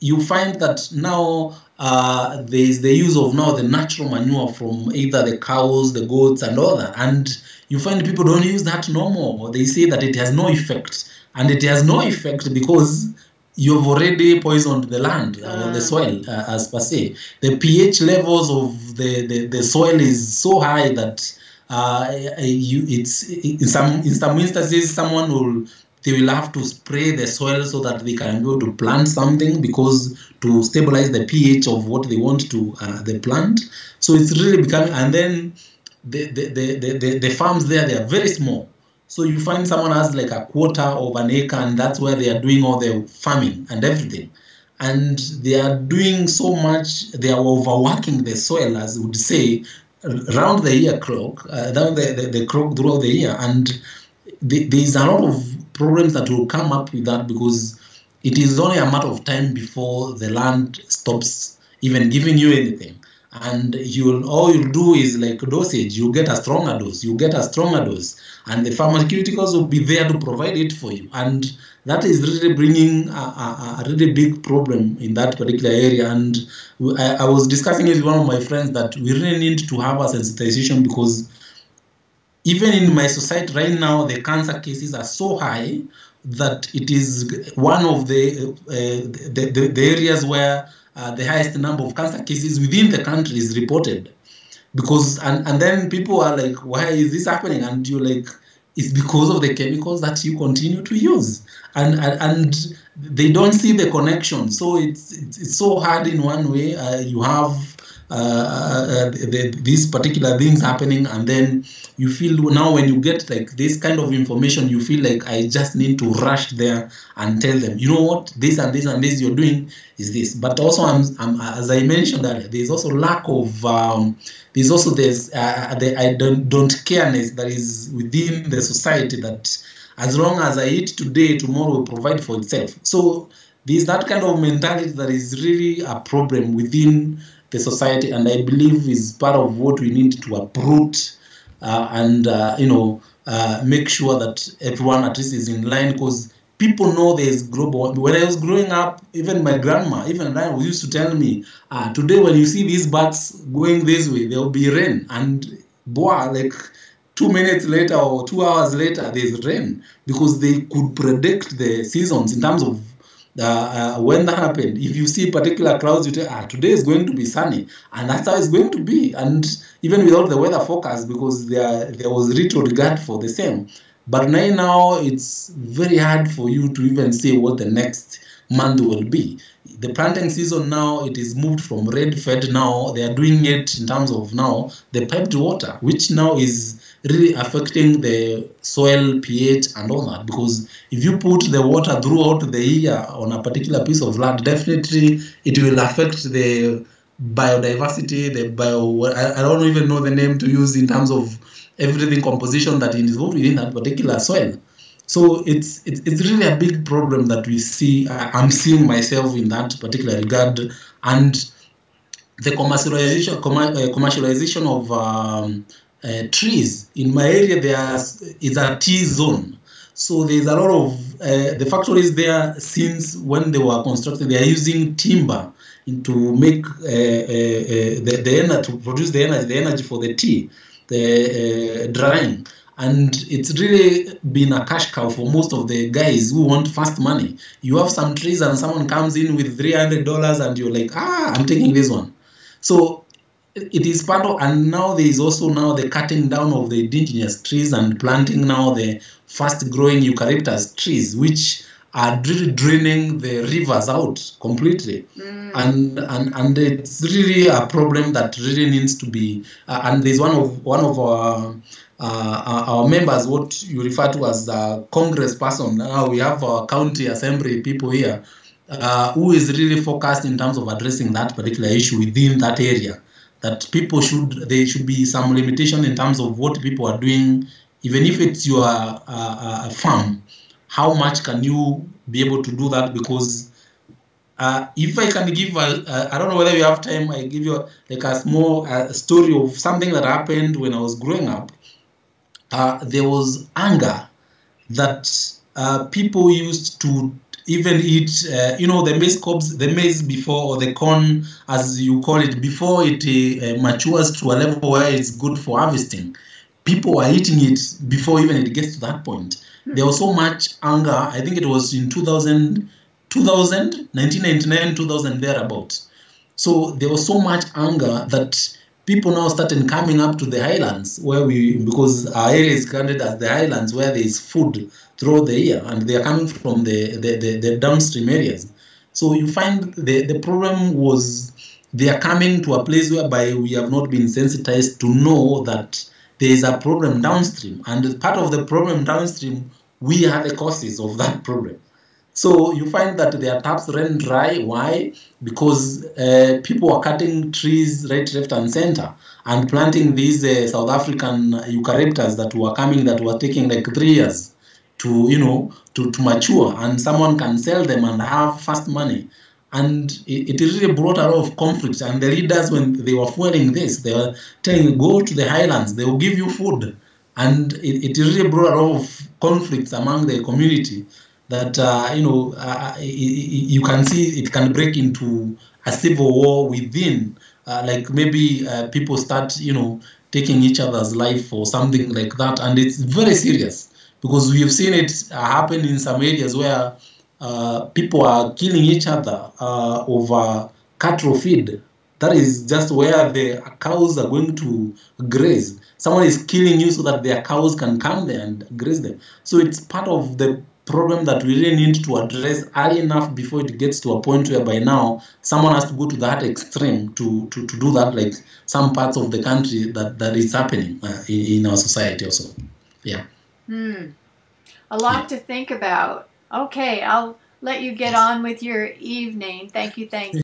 you find that now uh, there is the use of now the natural manure from either the cows, the goats, and all that. And you find people don't use that no more. They say that it has no effect. And it has no effect because you've already poisoned the land uh, or the soil uh, as per se. The pH levels of the, the, the soil is so high that uh, you, it's, in, some, in some instances someone will... They will have to spray the soil so that they can go to plant something, because to stabilize the pH of what they want to uh, the plant. So it's really becoming, and then the the, the, the the farms there, they are very small. So you find someone has like a quarter of an acre, and that's where they are doing all the farming and everything. And they are doing so much, they are overworking the soil, as we would say, round the year clock, uh, down the, the, the clock throughout the year. And there is a lot of problems that will come up with that, because it is only a matter of time before the land stops even giving you anything, and you'll all you do is like dosage. You get a stronger dose, you get a stronger dose, and the pharmaceuticals will be there to provide it for you, and that is really bringing a, a, a really big problem in that particular area. And I, I was discussing it with one of my friends that we really need to have a sensitization, because even in my society right now, the cancer cases are so high that it is one of the uh, the, the, the areas where uh, the highest number of cancer cases within the country is reported. Because and, and then people are like, why is this happening? And you're like, it's because of the chemicals that you continue to use, and and, and they don't see the connection. So it's, it's it's so hard in one way. Uh, you have uh, the, these particular things happening, and then you feel now when you get like this kind of information, you feel like I just need to rush there and tell them, you know what, this and this and this you're doing is this. But also, I'm, I'm, as I mentioned, that there's also lack of um, there's also there's uh, the I don't don't careness that is within the society, that as long as I eat today, tomorrow will provide for itself. So there's that kind of mentality that is really a problem within the society, and I believe is part of what we need to uproot uh, and uh, you know uh, make sure that everyone at least is in line, because people know there's global. When I was growing up, even my grandma, even I used to tell me, ah, today when you see these birds going this way, there will be rain. And boah, like two minutes later or two hours later, there's rain, because they could predict the seasons in terms of uh, uh, when that happened. If you see particular clouds, you tell, ah, today is going to be sunny, and that's how it's going to be. And even without the weather forecast, because there there was little regard for the same. But right now, it's very hard for you to even say what the next month will be. The planting season now, it is moved from red fed now. They are doing it in terms of now the piped water, which now is really affecting the soil pH and all that. Because if you put the water throughout the year on a particular piece of land, definitely it will affect the biodiversity, the bio, I don't even know the name to use in terms of everything composition that is involved within that particular soil. So it's, it's it's really a big problem that we see. I'm seeing myself in that particular regard, and the commercialization commercialization of um, uh, trees in my area. There is a tea zone, so there's a lot of uh, the factories there. Since when they were constructed, they are using timber to make uh, uh, uh, the, the energy, to produce the energy, the energy for the tea. The uh, drying, and it's really been a cash cow for most of the guys who want fast money. You have some trees and someone comes in with three hundred dollars and you're like, ah, I'm taking this one. So it is part of, and now there is also now the cutting down of the indigenous trees and planting now the fast growing eucalyptus trees, which are really draining the rivers out completely. Mm. And, and and it's really a problem that really needs to be, uh, and there's one of one of our, uh, our members, what you refer to as a Congress person, now we have our county assembly people here, uh, who is really focused in terms of addressing that particular issue within that area, that people should, there should be some limitation in terms of what people are doing, even if it's your uh, uh, farm. How much can you be able to do that? Because uh, if I can give, a, a, I don't know whether you have time, I give you a, like a small a story of something that happened when I was growing up. Uh, there was anger that uh, people used to even eat, uh, you know, the maize cobs, the maize before, or the corn, as you call it, before it uh, matures to a level where it's good for harvesting. People are eating it before even it gets to that point. There was so much anger. I think it was in two thousand, two thousand, nineteen ninety-nine, two thousand, thereabout. So there was so much anger that people now started coming up to the highlands where we, because our area is counted as the highlands where there is food throughout the year, and they are coming from the, the, the, the downstream areas. So you find the, the problem was they are coming to a place whereby we have not been sensitized to know that there is a problem downstream, and part of the problem downstream, we are the causes of that problem. So you find that their taps ran dry. Why? Because uh, people are cutting trees right, left, and center, and planting these uh, South African eucalyptus that were coming, that were taking like three years to, you know, to, to mature, and someone can sell them and have fast money. And it really brought a lot of conflict. And the leaders, when they were fueling this, they were telling you, go to the highlands, they will give you food. And it, it really brought a lot of conflicts among the community that, uh, you know, uh, you can see it can break into a civil war within. Uh, like maybe uh, people start, you know, taking each other's life or something like that. And it's very serious because we have seen it happen in some areas where Uh, people are killing each other uh, over cattle feed. That is just where the cows are going to graze. Someone is killing you so that their cows can come there and graze them. So it's part of the problem that we really need to address early enough before it gets to a point where by now someone has to go to that extreme to, to, to do that, like some parts of the country that, that is happening uh, in, in our society also. Yeah. Hmm. A lot yeah. to think about. Okay, I'll let you get on with your evening. Thank you, thank you.